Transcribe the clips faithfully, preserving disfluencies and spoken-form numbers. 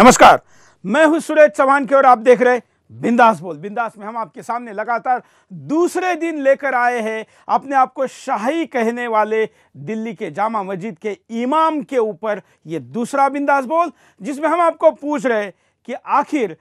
नमस्कार, मैं हूं सुरेश चौहान के और आप देख रहे बिंदास बोल। बिंदास में हम आपके सामने लगातार दूसरे दिन लेकर आए हैं अपने आप को शाही कहने वाले दिल्ली के जामा मस्जिद के इमाम के ऊपर ये दूसरा बिंदास बोल, जिसमें हम आपको पूछ रहे कि आखिर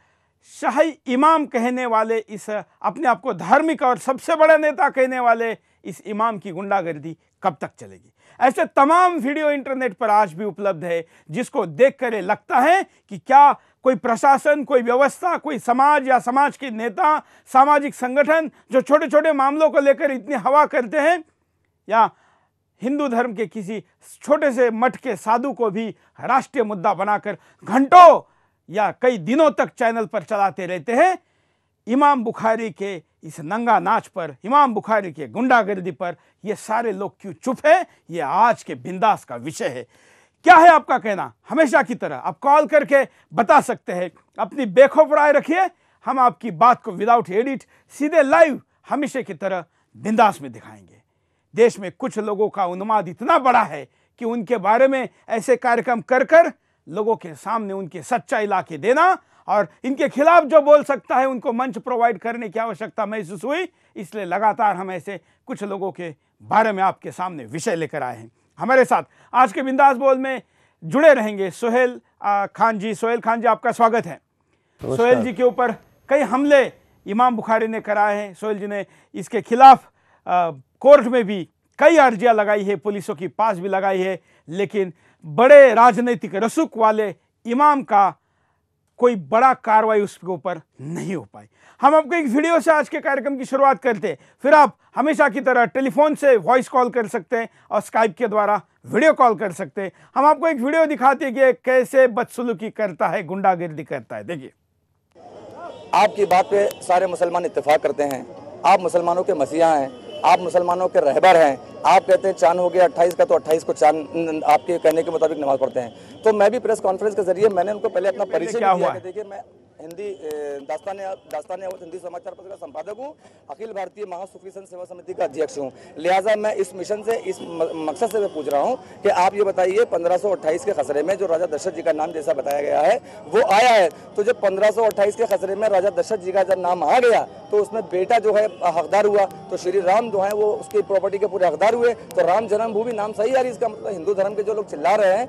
शाही इमाम कहने वाले, इस अपने आप को धार्मिक और सबसे बड़ा नेता कहने वाले इस इमाम की गुंडागर्दी कब तक चलेगी। ऐसे तमाम वीडियो इंटरनेट पर आज भी उपलब्ध है, जिसको देखकर ये लगता है कि क्या कोई प्रशासन, कोई व्यवस्था, कोई समाज या समाज के नेता, सामाजिक संगठन जो छोटे छोटे मामलों को लेकर इतनी हवा करते हैं, या हिंदू धर्म के किसी छोटे से मठ के साधु को भी राष्ट्रीय मुद्दा बनाकर घंटों या कई दिनों तक चैनल पर चलाते रहते हैं। इमाम बुखारी के इस नंगा नाच पर, इमाम बुखारी के गुंडागर्दी पर ये सारे लोग क्यों चुप हैं, ये आज के बिंदास का विषय है। क्या है आपका कहना? हमेशा की तरह आप कॉल करके बता सकते हैं, अपनी बेखौफ राय रखिए, हम आपकी बात को विदाउट एडिट सीधे लाइव हमेशा की तरह बिंदास में दिखाएंगे। देश में कुछ लोगों का उन्माद इतना बड़ा है कि उनके बारे में ऐसे कार्यक्रम कर कर लोगों के सामने उनके सच्चाई ला के देना और इनके खिलाफ जो बोल सकता है उनको मंच प्रोवाइड करने की आवश्यकता महसूस हुई, इसलिए लगातार हम ऐसे कुछ लोगों के बारे में आपके सामने विषय लेकर आए हैं। हमारे साथ आज के बिंदास बोल में जुड़े रहेंगे सोहेल खान जी। सोहेल खान जी, आपका स्वागत है। सोहेल जी के ऊपर कई हमले इमाम बुखारी ने कराए हैं। सोहेल जी ने इसके खिलाफ कोर्ट में भी कई अर्जियाँ लगाई है, पुलिसों की पास भी लगाई है, लेकिन बड़े राजनीतिक रसूख वाले इमाम का कोई बड़ा कार्रवाई उसके ऊपर नहीं हो पाई। हम आपको एक वीडियो से आज के कार्यक्रम की शुरुआत करते हैं, फिर आप हमेशा की तरह टेलीफोन से वॉइस कॉल कर सकते हैं और स्काइप के द्वारा वीडियो कॉल कर सकते हैं। हम आपको एक वीडियो दिखाते हैं कि कैसे बदसलूकी करता है, गुंडागर्दी करता है। देखिए, आपकी बात पे सारे मुसलमान इत्तेफाक करते हैं, आप मुसलमानों के मसीहा हैं, आप मुसलमानों के रहबर हैं, आप कहते हैं चांद हो गया अट्ठाईस का, तो अट्ठाईस को चांद आपके कहने के मुताबिक नमाज पढ़ते हैं। तो मैं भी प्रेस कॉन्फ्रेंस के जरिए मैंने उनको पहले अपना परिचय दिया कि देखिए मैं हिंदी दास्तान दास्तान हिंदी समाचार पत्र का संपादक हूँ, अखिल भारतीय महासूफी संघ सेवा समिति का अध्यक्ष हूँ, लिहाजा मैं इस मिशन से, इस मकसद से मैं पूछ रहा हूँ कि आप ये बताइए पंद्रह सौ अट्ठाईस के खसरे में जो राजा दशरथ जी का नाम जैसा बताया गया है वो आया है, तो जब पंद्रह सौ अट्ठाईस के खसरे में राजा दशरथ जी का जब नाम आ गया तो उसमें बेटा जो है हकदार हुआ, तो श्री राम जो है वो उसकी प्रॉपर्टी के पूरे हकदार हुए, तो राम जन्मभूमि नाम सही है। इसका मतलब हिंदू धर्म के जो लोग चिल्ला रहे हैं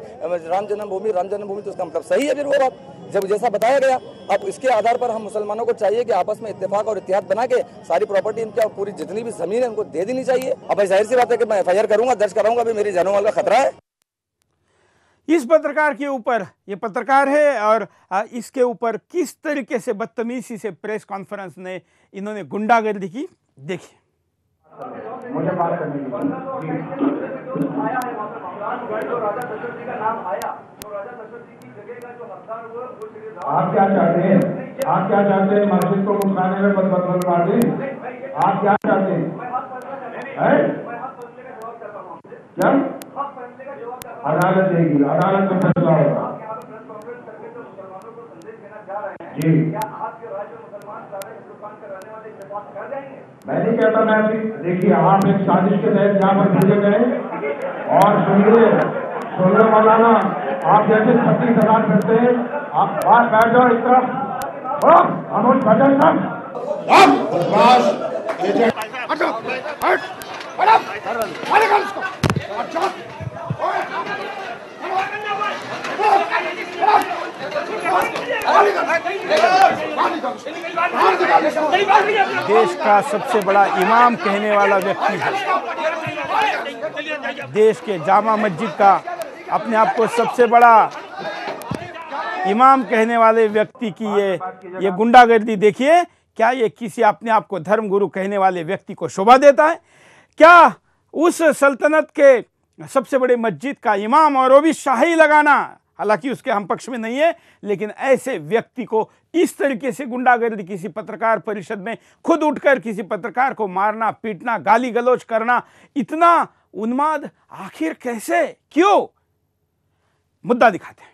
राम जन्मभूमि राम जन्मभूमि, तो उसका मतलब सही है फिर वो बात जब जैसा बताया गया। अब इसके आधार पर हम मुसलमानों को चाहिए कि आपस में इत्तेफाक और इत्तेहाद बना के सारी प्रॉपर्टी इनकी और पूरी जितनी भी जमीन है उनको दे देनी चाहिए। अब जाहिर सी बात है कि मैं एफ आई आर करूंगा, दर्ज कराऊंगा, अभी मेरी जानों वाला खतरा है। इस पत्रकार के ऊपर, ये पत्रकार है और इसके ऊपर किस तरीके से बदतमीजी से प्रेस कॉन्फ्रेंस ने इन्होंने गुंडागर्दी की, देखिए। मुझे बात करनी है। आप क्या चाहते हैं? आप क्या चाहते हैं? मस्जिद को मुस्काने में बदबद बनवा दें? आप क्या चाहते हैं? क्या? अदालत देगी, अदालत में फैसला होगा जी। मैं नहीं कहता, मैं अभी देखिए आप एक साजिश के तहत यहाँ पर भेजे गए और सुनिए सुनने वाला ना, आप जैसे छत्तीस हजार करते हैं, आप बाहर बैठ जाओ इस तरफ। अनुज भजन साहब, देश का सबसे बड़ा इमाम कहने वाला व्यक्ति है, देश के जामा मस्जिद का अपने आप को सबसे बड़ा इमाम कहने वाले व्यक्ति की ये ये गुंडागर्दी देखिए। क्या ये किसी अपने आप को धर्म गुरु कहने वाले व्यक्ति को शोभा देता है? क्या उस सल्तनत के सबसे बड़े मस्जिद का इमाम, और वो भी शाही लगाना, हालांकि उसके हम पक्ष में नहीं है, लेकिन ऐसे व्यक्ति को इस तरीके से गुंडागर्दी, किसी पत्रकार परिषद में खुद उठकर किसी पत्रकार को मारना, पीटना, गाली गलौज करना, इतना उन्माद आखिर कैसे, क्यों? मुद्दा दिखाते हैं।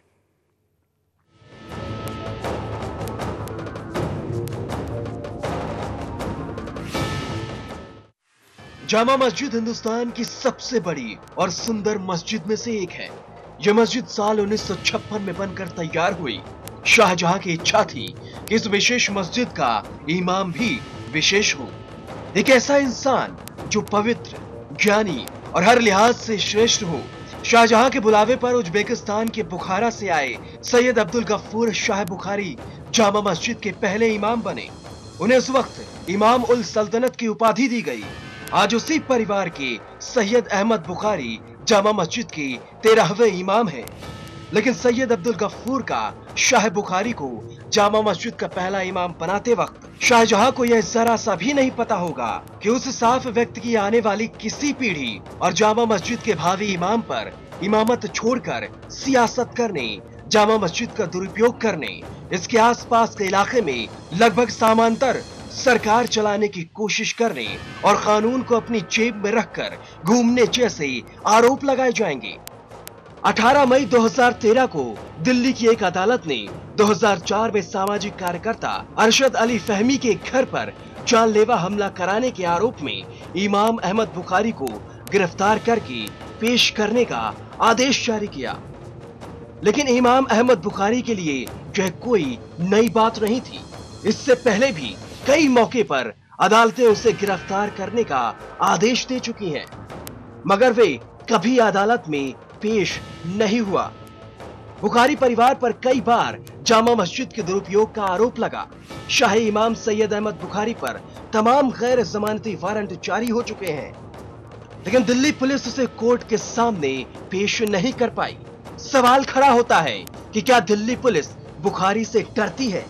जामा मस्जिद हिंदुस्तान की सबसे बड़ी और सुंदर मस्जिद में से एक है। यह मस्जिद साल उन्नीस सौ छप्पन में बनकर तैयार हुई शाहजहां की इच्छा थी कि इस विशेष मस्जिद का इमाम भी विशेष हो, एक ऐसा इंसान जो पवित्र, ज्ञानी और हर लिहाज से श्रेष्ठ हो। शाहजहां के बुलावे पर उज्बेकिस्तान के बुखारा से आए सैयद अब्दुल गफूर शाह बुखारी जामा मस्जिद के पहले इमाम बने। उन्हें उस वक्त इमाम उल सल्तनत की उपाधि दी गई। आज उसी परिवार के सैयद अहमद बुखारी जामा मस्जिद के तेरहवें इमाम हैं। लेकिन सैयद अब्दुल गफूर का शाह बुखारी को जामा मस्जिद का पहला इमाम बनाते वक्त शाहजहां को यह जरा सा भी नहीं पता होगा कि उस साफ व्यक्ति की आने वाली किसी पीढ़ी और जामा मस्जिद के भावी इमाम पर इमामत छोड़कर सियासत करने, जामा मस्जिद का दुरुपयोग करने, इसके आसपास के इलाके में लगभग समांतर सरकार चलाने की कोशिश करने और कानून को अपनी जेब में रखकर घूमने जैसे आरोप लगाए जाएंगे। अठारह मई दो हज़ार तेरह को दिल्ली की एक अदालत ने दो हज़ार चार में सामाजिक कार्यकर्ता अरशद अली फहमी के घर पर जानलेवा हमला कराने के आरोप में इमाम अहमद बुखारी को गिरफ्तार करके पेश करने का आदेश जारी किया। लेकिन इमाम अहमद बुखारी के लिए यह कोई नई बात नहीं थी। इससे पहले भी कई मौके पर अदालतें उसे गिरफ्तार करने का आदेश दे चुकी हैं, मगर वे कभी अदालत में पेश नहीं हुआ। बुखारी परिवार पर कई बार जामा मस्जिद के दुरुपयोग का आरोप लगा। शाही इमाम सैयद अहमद बुखारी पर तमाम गैर जमानती वारंट जारी हो चुके हैं, लेकिन दिल्ली पुलिस उसे कोर्ट के सामने पेश नहीं कर पाई। सवाल खड़ा होता है कि क्या दिल्ली पुलिस बुखारी से डरती है?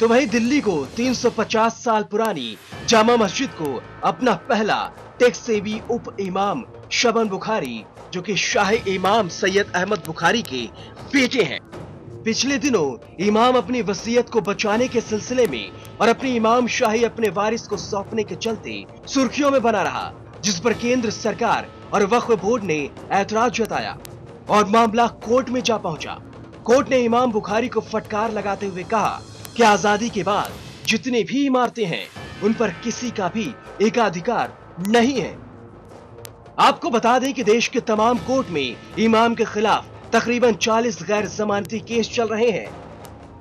तो वही दिल्ली को तीन सौ पचास साल पुरानी जामा मस्जिद को अपना पहला टैक्सेवी उप इमाम शबान बुखारी, जो कि शाही इमाम सैयद अहमद बुखारी के बेटे हैं। पिछले दिनों इमाम अपनी वसीयत को बचाने के सिलसिले में और अपनी इमाम शाही अपने वारिस को सौंपने के चलते सुर्खियों में बना रहा, जिस पर केंद्र सरकार और वक्फ बोर्ड ने ऐतराज जताया और मामला कोर्ट में जा पहुंचा। कोर्ट ने इमाम बुखारी को फटकार लगाते हुए कहा कि आजादी के बाद जितनी भी इमारतें हैं उन पर किसी का भी एकाधिकार नहीं है। आपको बता दें कि देश के तमाम कोर्ट में इमाम के खिलाफ तकरीबन चालीस गैर जमानती केस चल रहे हैं,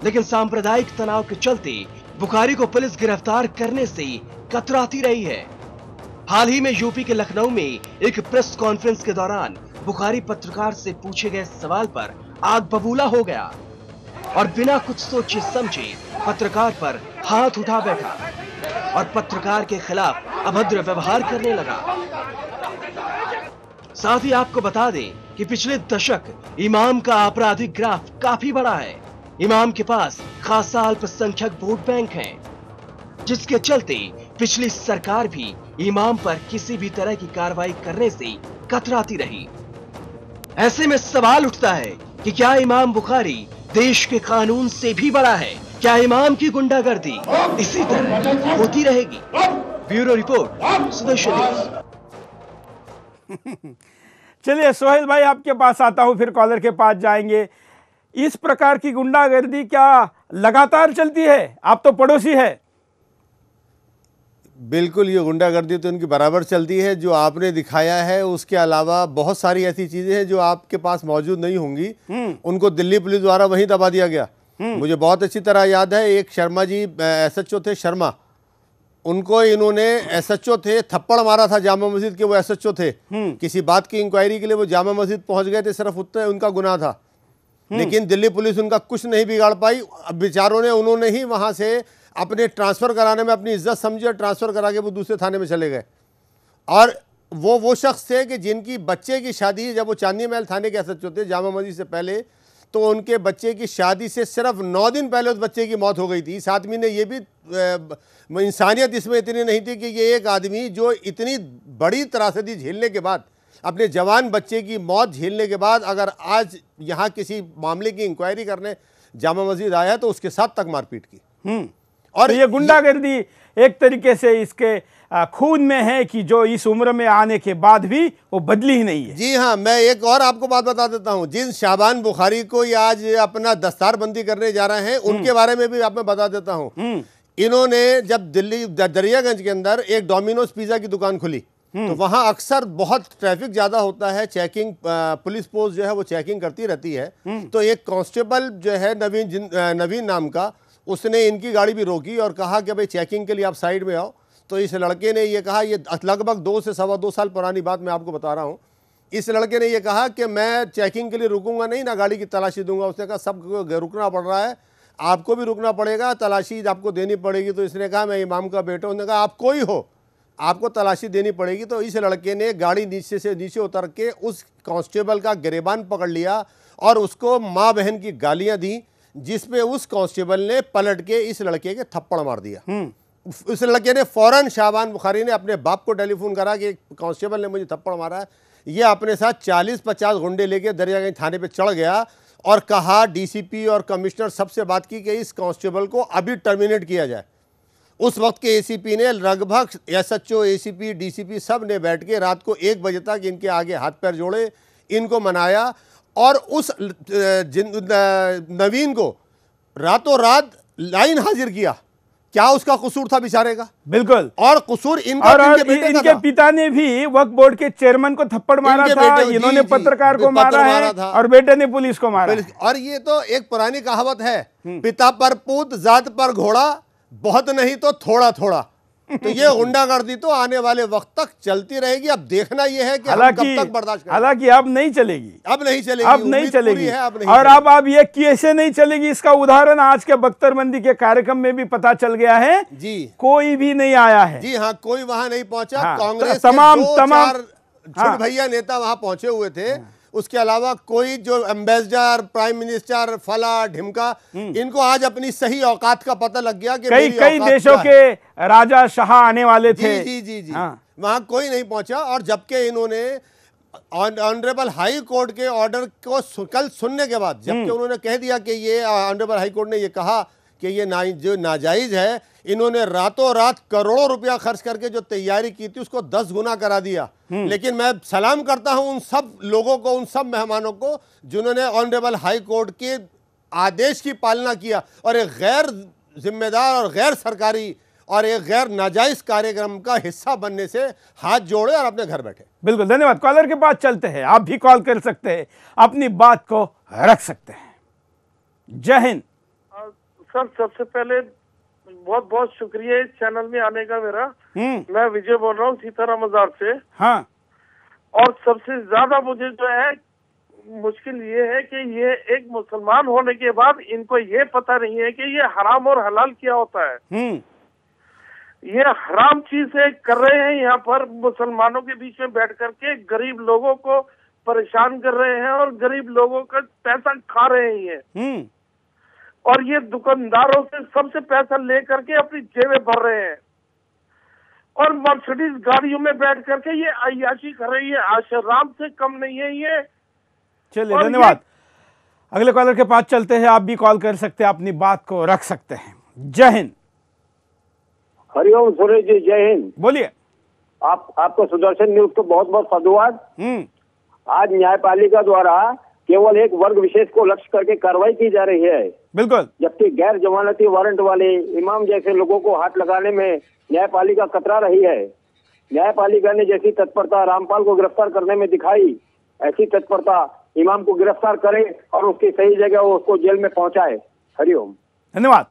लेकिन सांप्रदायिक तनाव के चलते बुखारी को पुलिस गिरफ्तार करने से कतराती रही है। हाल ही में यूपी के लखनऊ में एक प्रेस कॉन्फ्रेंस के दौरान बुखारी पत्रकार से पूछे गए सवाल पर आग बबूला हो गया और बिना कुछ सोचे समझे पत्रकार पर हाथ उठा बैठा और पत्रकार के खिलाफ अभद्र व्यवहार करने लगा। साथ ही आपको बता दें कि पिछले दशक इमाम का आपराधिक ग्राफ काफी बड़ा है। इमाम के पास खासा अल्पसंख्यक वोट बैंक है, जिसके चलते पिछली सरकार भी इमाम पर किसी भी तरह की कार्रवाई करने से कतराती रही। ऐसे में सवाल उठता है कि क्या इमाम बुखारी देश के कानून से भी बड़ा है? क्या इमाम की गुंडागर्दी इसी तरह होती रहेगी? Bureau report, Sudarshan news. चलिए सोहेल भाई, आपके पास आता हूं, फिर कॉलर के पास जाएंगे। इस प्रकार की गुंडागर्दी क्या लगातार चलती है? आप तो पड़ोसी है। बिल्कुल, ये गुंडागर्दी तो इनकी बराबर चलती है। जो आपने दिखाया है उसके अलावा बहुत सारी ऐसी चीज़ें हैं जो आपके पास मौजूद नहीं होंगी, उनको दिल्ली पुलिस द्वारा वहीं दबा दिया गया। मुझे बहुत अच्छी तरह याद है, एक शर्मा जी एसएचओ थे, शर्मा, उनको इन्होंने एसएचओ थे, थप्पड़ मारा था जामा मस्जिद के। वो एसएचओ थे, किसी बात की इंक्वायरी के लिए वो जामा मस्जिद पहुँच गए थे, सिर्फ उतना उनका गुनाह था। लेकिन दिल्ली पुलिस उनका कुछ नहीं बिगाड़ पाई। बेचारों ने, उन्होंने ही वहाँ से अपने ट्रांसफ़र कराने में अपनी इज्जत समझी और ट्रांसफ़र करा के वो दूसरे थाने में चले गए। और वो वो शख्स थे कि जिनकी बच्चे की शादी, जब वो चांदनी महल थाने के एसएचओ थे जामा मस्जिद से पहले, तो उनके बच्चे की शादी से सिर्फ नौ दिन पहले उस बच्चे की मौत हो गई थी। इस आदमी ने, ये भी इंसानियत इसमें इतनी नहीं थी कि ये एक आदमी जो इतनी बड़ी त्रासदी झेलने के बाद, अपने जवान बच्चे की मौत झेलने के बाद, अगर आज यहाँ किसी मामले की इंक्वायरी करने जामा मस्जिद आया तो उसके साथ तक मारपीट की। और तो ये गुंडागर्दी एक तरीके से इसके खून में है कि जो इस उम्र में आने के बाद भी वो बदली ही नहीं है। जी हाँ, मैं एक और आपको बात बता देता हूँ। जिन शाबान बुखारी को ये आज अपना दस्तार बंदी करने जा रहे हैं, उनके बारे में भी आप मैं बता देता हूँ। इन्होंने जब दिल्ली दरियागंज के अंदर एक डोमिनोज पिज़्ज़ा की दुकान खुली, तो वहाँ अक्सर बहुत ट्रैफिक ज्यादा होता है, चेकिंग पुलिस पोस्ट जो है वो चेकिंग करती रहती है। तो एक कांस्टेबल जो है नवीन नवीन नाम का, उसने इनकी गाड़ी भी रोकी और कहा कि भाई चेकिंग के लिए आप साइड में आओ। तो इस लड़के ने ये कहा, ये लगभग दो से सवा दो साल पुरानी बात मैं आपको बता रहा हूँ, इस लड़के ने यह कहा कि मैं चेकिंग के लिए रुकूंगा नहीं, ना गाड़ी की तलाशी दूंगा। उसने कहा सबको रुकना पड़ रहा है, आपको भी रुकना पड़ेगा, तलाशी आपको देनी पड़ेगी। तो इसने कहा मैं इमाम का बेटा हूं। उसने कहा आप कोई हो, आपको तलाशी देनी पड़ेगी। तो इस लड़के ने गाड़ी नीचे से नीचे उतर के उस कांस्टेबल का गिरेबान पकड़ लिया और उसको माँ बहन की गालियाँ दी, जिसपे उस कांस्टेबल ने पलट के इस लड़के के थप्पड़ मार दिया। उस लड़के ने फौरन शबान बुखारी ने अपने बाप को टेलीफोन करा कि कांस्टेबल ने मुझे थप्पड़ मारा है। ये अपने साथ चालीस पचास गुंडे लेके दरियागंज थाने पे चढ़ गया और कहा डीसीपी और कमिश्नर सबसे बात की कि इस कांस्टेबल को अभी टर्मिनेट किया जाए। उस वक्त के एसीपी ने लगभग एसएचओ, एसीपी, डीसीपी सब ने बैठ के रात को एक बजे तक इनके आगे हाथ पैर जोड़े, इनको मनाया और उस नवीन को रातों रात लाइन हाजिर किया। क्या उसका कसूर था बेचारे का? बिल्कुल। और कसूर इनका, और इनके, बेटे इनके पिता ने भी वक्फ बोर्ड के चेयरमैन को थप्पड़ मारा था, इन्होंने पत्रकार को मारा है और बेटे ने पुलिस को मारा। और ये तो एक पुरानी कहावत है, पिता पर पूत, जात पर घोड़ा, बहुत नहीं तो थोड़ा थोड़ा। तो ये गुंडागर्दी तो आने वाले वक्त तक चलती रहेगी। अब देखना ये है कि हम कब तक बर्दाश्त करेंगे। हालांकि अब नहीं चलेगी, अब नहीं चलेगी, अब नहीं चलेगी है, अब नहीं। और अब आप ये कैसे नहीं चलेगी, इसका उदाहरण आज के बख्तरबंदी के कार्यक्रम में भी पता चल गया है जी। कोई भी नहीं आया है जी, हाँ, कोई वहाँ नहीं पहुँचा। हाँ, कांग्रेस तमाम तमाम छोटे भैया नेता वहाँ पहुँचे हुए थे, उसके अलावा कोई जो एम्बेसडर, प्राइम मिनिस्टर, फला ढिमका, इनको आज अपनी सही औकात का पता लग गया कि कई कई देशों के राजा शाह आने वाले थे। जी जी जी, हाँ। वहाँ कोई नहीं पहुँचा। और जबकि इन्होंने ऑनरेबल हाई कोर्ट के ऑर्डर को कल सुनने के बाद, जबकि उन्होंने कह दिया कि ये ऑनरेबल हाई कोर्ट ने ये कहा कि ये ना जो नाजायज़ है, इन्होंने रातों रात करोड़ों रुपया खर्च करके जो तैयारी की थी उसको दस गुना करा दिया। लेकिन मैं सलाम करता हूं उन सब लोगों को, उन सब मेहमानों को जिन्होंने ऑनरेबल हाई कोर्ट के आदेश की पालना किया और एक गैर जिम्मेदार और गैर सरकारी और एक गैर नाजायज कार्यक्रम का हिस्सा बनने से हाथ जोड़े और अपने घर बैठे। बिल्कुल, धन्यवाद। कॉलर के बाद चलते हैं, आप भी कॉल कर सकते हैं, अपनी बात को रख सकते हैं। जय हिंद सर। सबसे पहले बहुत बहुत शुक्रिया इस चैनल में आने का मेरा। मैं विजय बोल रहा हूँ सीतारा मजार से। हाँ। और सबसे ज्यादा मुझे जो है मुश्किल ये है कि ये एक मुसलमान होने के बाद इनको ये पता नहीं है कि ये हराम और हलाल क्या होता है। ये हराम चीज कर रहे हैं यहाँ पर, मुसलमानों के बीच में बैठ करके गरीब लोगों को परेशान कर रहे हैं और गरीब लोगों का पैसा खा रहे हैं ये, और ये दुकानदारों से सबसे पैसा लेकर के अपनी जेबें भर रहे हैं और मर्सिडीज गाड़ियों में बैठ करके ये अय्याशी कर रही है, आशराम से कम नहीं है ये। चलिए, धन्यवाद। अगले कॉलर के पास चलते हैं, आप भी कॉल कर सकते हैं, अपनी बात को रख सकते हैं। जय हिंद। हरिओम सुरेश जी, जय हिंद। बोलिए। आप आपको सुदर्शन न्यूज को बहुत बहुत धन्यवाद। आज न्यायपालिका द्वारा केवल एक वर्ग विशेष को लक्ष्य करके कार्रवाई की जा रही है। बिल्कुल। जबकि गैर जमानती वारंट वाले इमाम जैसे लोगों को हाथ लगाने में न्यायपालिका कतरा रही है। न्यायपालिका ने जैसी तत्परता रामपाल को गिरफ्तार करने में दिखाई, ऐसी तत्परता इमाम को गिरफ्तार करे और उसकी सही जगह वो उसको जेल में पहुंचाए। हरिओम, धन्यवाद।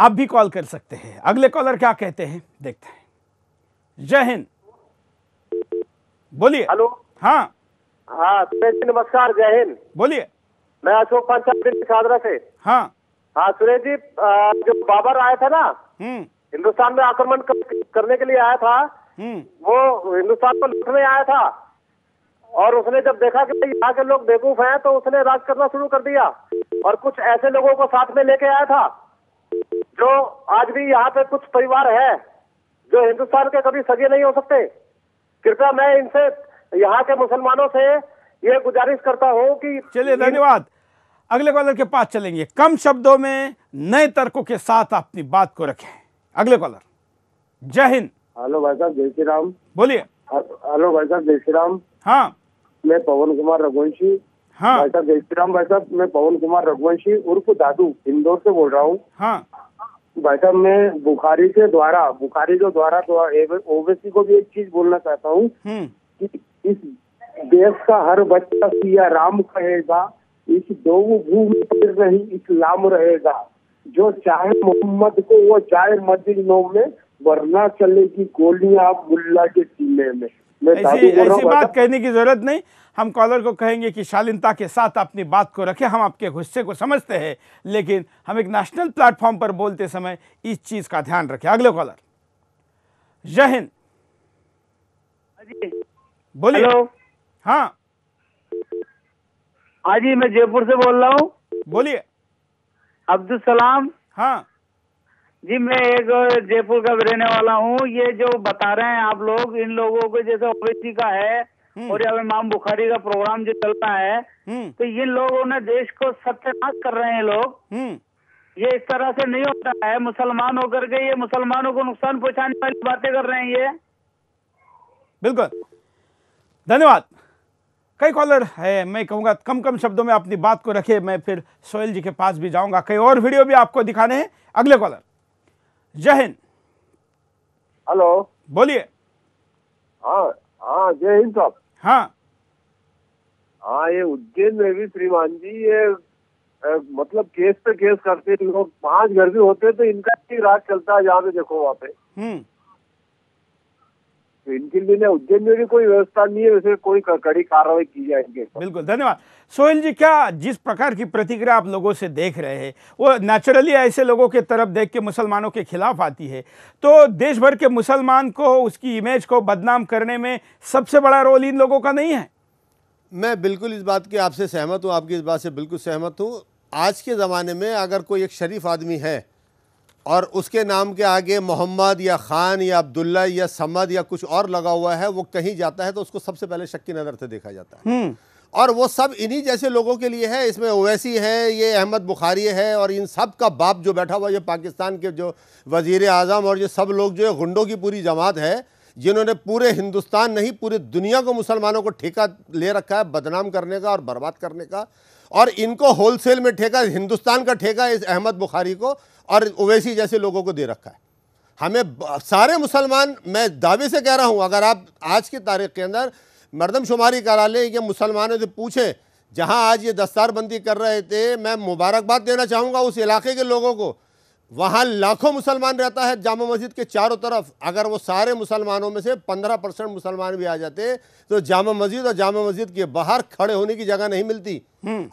आप भी कॉल कर सकते हैं। अगले कॉलर क्या कहते हैं देखते हैं। जय हिंद। बोलिए। हेलो। हाँ हाँ, सुरेश जी नमस्कार, जय हिंद। बोलिए। मैं अशोक पंचायत खादरा से। हाँ हाँ सुरेश जी, जो बाबर आया था ना हिंदुस्तान में आक्रमण करने के लिए आया था, वो हिंदुस्तान को लूटने आया था और उसने जब देखा कि यहाँ के लोग बेवकूफ हैं तो उसने राज करना शुरू कर दिया और कुछ ऐसे लोगों को साथ में लेके आया था जो आज भी यहाँ पे कुछ परिवार है जो हिंदुस्तान के कभी सगे नहीं हो सकते। कृपया मैं इनसे, यहाँ के मुसलमानों से ये गुजारिश करता हूँ कि। चलिए, धन्यवाद। अगले कॉलर के पास चलेंगे। कम शब्दों में नए तर्कों के साथ अपनी बात को रखें। अगले कॉलर। जय हिंद। हेलो भाई साहब, जय श्री राम। बोलिए। हेलो भाई साहब, जय श्री राम। हाँ, मैं पवन कुमार रघुवंशी। हाँ भाई साहब, जय श्री राम। भाई साहब, मैं पवन कुमार रघुवंशी उर्फ दादू इंदौर से बोल रहा हूँ। हाँ, बैठक में बुखारी के द्वारा बुखारी के द्वारा ओवैसी को भी एक चीज बोलना चाहता हूँ कि इस देश का हर बच्चा सिया राम कहेगा, इस दो भूमि पर नहीं इस्लाम रहेगा, जो चाहे मोहम्मद को वो चाहे मदीनों में, वरना चलेगी गोलियां मुल्ला के सीने में। ऐसी ऐसी बात कहने की जरूरत नहीं, हम कॉलर को कहेंगे कि शालीनता के साथ अपनी बात को रखें। हम आपके गुस्से को समझते हैं, लेकिन हम एक नेशनल प्लेटफॉर्म पर बोलते समय इस चीज का ध्यान रखें। अगले कॉलर, जय हिंद, बोलिए। हाँ हाँ जी, मैं जयपुर से बोल रहा हूँ, बोलिए। अब्दुल सलाम। हाँ जी, मैं एक जयपुर का रहने वाला हूँ। ये जो बता रहे हैं आप लोग, इन लोगों को जैसे ओवैसी का है और यहाँ इमाम बुखारी का प्रोग्राम जो चलता है, तो ये लोगों ने देश को सत्यानाश कर रहे हैं लोग। ये इस तरह से नहीं होता है, मुसलमान होकर के ये मुसलमानों को नुकसान पहुँचाने वाली बातें कर रहे हैं ये। बिल्कुल, धन्यवाद। कई कॉलर है, मैं कहूँगा कम कम शब्दों में अपनी बात को रखे। मैं फिर सोहेल जी के पास भी जाऊँगा, कई और वीडियो भी आपको दिखाने हैं। अगले कॉलर, जय हिंद। हेलो, बोलिए। हाँ हाँ, जय हिंद साहब। हाँ हाँ, ये उज्जैन में भी श्रीमान जी ये ए, मतलब केस पे केस करते लोग, पांच घर भी होते तो इनका भी राज चलता है। यहाँ पे देखो, वहाँ पे हम्म तो इनके लिए उज्जैन में भी कोई व्यवस्था नहीं है, वैसे कोई कड़ी कार्रवाई की जाएगी। बिल्कुल, धन्यवाद। सोहेल जी, क्या जिस प्रकार की प्रतिक्रिया आप लोगों से देख रहे हैं वो नेचुरली ऐसे लोगों के तरफ देख के मुसलमानों के खिलाफ आती है, तो देश भर के मुसलमान को उसकी इमेज को बदनाम करने में सबसे बड़ा रोल इन लोगों का नहीं है? मैं बिल्कुल इस बात की आपसे सहमत हूँ, आपकी इस बात से बिल्कुल सहमत हूँ। आज के ज़माने में अगर कोई एक शरीफ आदमी है और उसके नाम के आगे मोहम्मद या ख़ान या अब्दुल्ला या समद या कुछ और लगा हुआ है, वो कहीं जाता है तो उसको सबसे पहले शक की नज़र से देखा जाता है, और वो सब इन्हीं जैसे लोगों के लिए है। इसमें ओवैसी है, ये अहमद बुखारी है, और इन सब का बाप जो बैठा हुआ है, ये पाकिस्तान के जो वज़ीर आज़म और ये सब लोग जो है गुंडों की पूरी जमात है, जिन्होंने पूरे हिंदुस्तान नहीं पूरे दुनिया को मुसलमानों को ठेका ले रखा है बदनाम करने का और बर्बाद करने का। और इनको होलसेल में ठेका, हिंदुस्तान का ठेका इस अहमद बुखारी को और ओवैसी जैसे लोगों को दे रखा है। हमें सारे मुसलमान, मैं दावे से कह रहा हूँ, अगर आप आज की तारीख के अंदर मर्दमशुमारी करा लें या मुसलमानों से पूछें, जहाँ आज ये दस्तारबंदी कर रहे थे, मैं मुबारकबाद देना चाहूँगा उस इलाके के लोगों को। वहाँ लाखों मुसलमान रहता है जामा मस्जिद के चारों तरफ, अगर वो सारे मुसलमानों में से पंद्रह परसेंट मुसलमान भी आ जाते तो जामा मस्जिद और जामा मस्जिद के बाहर खड़े होने की जगह नहीं मिलती।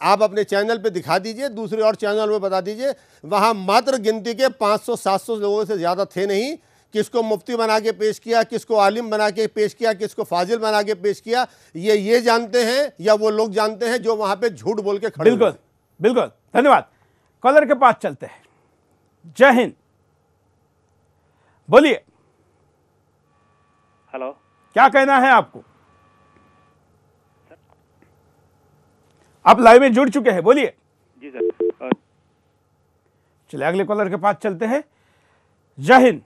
आप अपने चैनल पे दिखा दीजिए, दूसरे और चैनल में बता दीजिए, वहाँ मात्र गिनती के पाँच सौ सात सौ लोगों से ज़्यादा थे नहीं। किसको मुफ्ती बना के पेश किया, किसको आलिम बना के पेश किया, किसको फाजिल बना के पेश किया, ये ये जानते हैं या वो लोग जानते हैं जो वहाँ पे झूठ बोल के खड़े। बिल्कुल बिल्कुल, धन्यवाद। कॉलर के पास चलते हैं, जय हिंद, बोलिए। हेलो, क्या कहना है आपको? आप लाइव में जुड़ चुके हैं, बोलिए। जी सर। चलिए अगले कॉलर के पास चलते हैं, जय हिंद।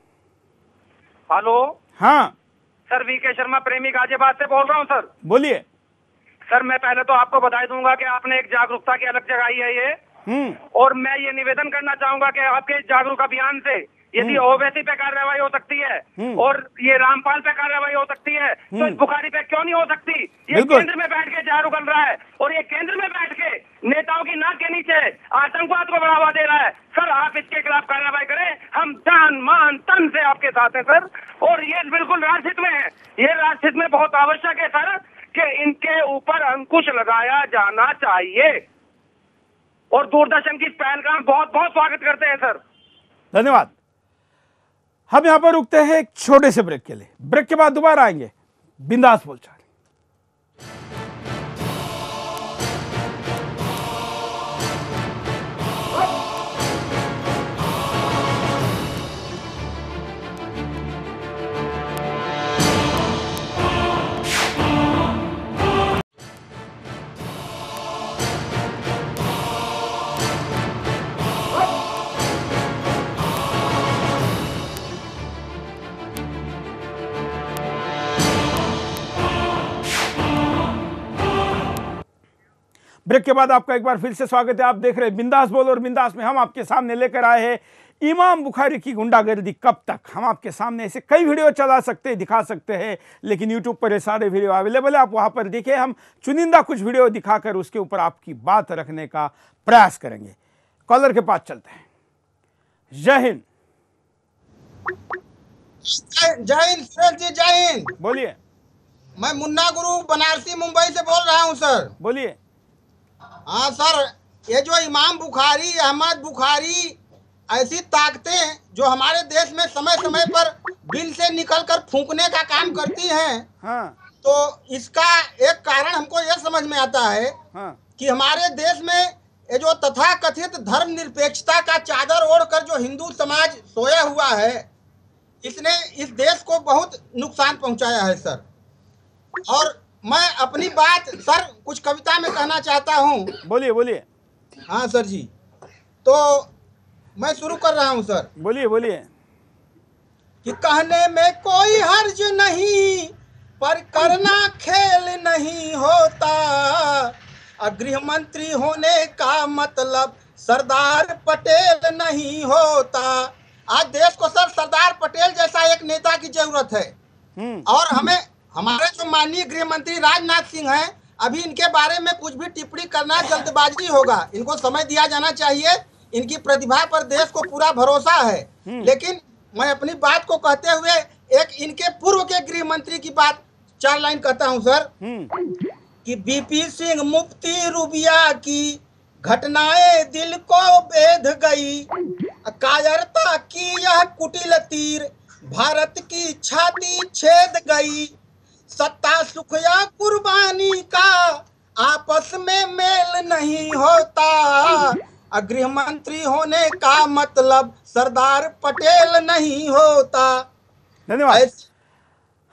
हेलो। हाँ सर, वी के शर्मा प्रेमी गाजियाबाद से बोल रहा हूँ सर, बोलिए। सर, मैं पहले तो आपको बधाई दूंगा कि आपने एक जागरूकता की अलग जगाई है ये, और मैं ये निवेदन करना चाहूंगा कि आपके जागरूक अभियान से यदि ओवैसी पे कार्रवाई हो सकती है और ये रामपाल पे कार्रवाई हो सकती है, तो इस बुखारी पे क्यों नहीं हो सकती? ये केंद्र में बैठ के झाड़ू कर रहा है, और ये केंद्र में बैठ के नेताओं की नाक के नीचे आतंकवाद को बढ़ावा दे रहा है। सर, आप इसके खिलाफ कार्रवाई करें, हम जान मान तन से आपके साथ हैं सर, और ये बिल्कुल राजनीति में है, ये राजनीति में बहुत आवश्यक है सर कि इनके ऊपर अंकुश लगाया जाना चाहिए, और दूरदर्शन की पहल का हम बहुत बहुत स्वागत करते हैं सर। धन्यवाद। हम यहाँ पर रुकते हैं एक छोटे से ब्रेक के लिए, ब्रेक के बाद दोबारा आएंगे। बिंदास बोल। ब्रेक के बाद आपका एक बार फिर से स्वागत है। आप देख रहे हैं बिंदास बोल, और बिंदास में हम आपके सामने लेकर आए हैं इमाम बुखारी की गुंडागर्दी कब तक? हम आपके सामने ऐसे कई वीडियो चला सकते हैं, दिखा सकते हैं, लेकिन यूट्यूब पर ये सारे वीडियो अवेलेबल है, आप वहाँ पर देखिए। हम चुनिंदा कुछ वीडियो दिखाकर उसके ऊपर आपकी बात रखने का प्रयास करेंगे। कॉलर के पास चलते हैं। जय हिंद। जय हिंद सुरेश जी, जय हिंद। बोलिए। मैं मुन्ना गुरु बनारसी मुंबई से बोल रहा हूँ सर। बोलिए। हाँ सर, ये जो इमाम बुखारी, अहमद बुखारी, ऐसी ताकतें जो हमारे देश में समय समय पर बिल से निकलकर फूंकने का काम करती हैं, हाँ। तो इसका एक कारण हमको यह समझ में आता है, हाँ। कि हमारे देश में ये जो तथा कथित धर्मनिरपेक्षता का चादर ओढ़कर जो हिंदू समाज सोया हुआ है, इसने इस देश को बहुत नुकसान पहुंचाया है सर। और मैं अपनी बात सर कुछ कविता में कहना चाहता हूँ। बोलिए बोलिए। हाँ सर जी, तो मैं शुरू कर रहा हूँ सर। बोलिए बोलिए। कि कहने में कोई हर्ज नहीं पर करना खेल नहीं होता, गृह मंत्री होने का मतलब सरदार पटेल नहीं होता। आज देश को सर सरदार पटेल जैसा एक नेता की जरूरत है, और हमें हमारे जो माननीय गृह मंत्री राजनाथ सिंह हैं, अभी इनके बारे में कुछ भी टिप्पणी करना जल्दबाजी होगा। इनको समय दिया जाना चाहिए, इनकी प्रतिभा पर देश को पूरा भरोसा है। लेकिन मैं अपनी बात को कहते हुए एक इनके पूर्व के गृह मंत्री की बात चार लाइन कहता हूं सर। कि बीपी सिंह मुफ्ती रुबिया की घटनाएं दिल को बेध गई, कायरता की यह कुटिल तीर भारत की छाती छेद गई, सत्ता सुख या कुर्बानी का आपस में मेल नहीं होता, गृह मंत्री होने का मतलब सरदार पटेल नहीं होता। धन्यवाद।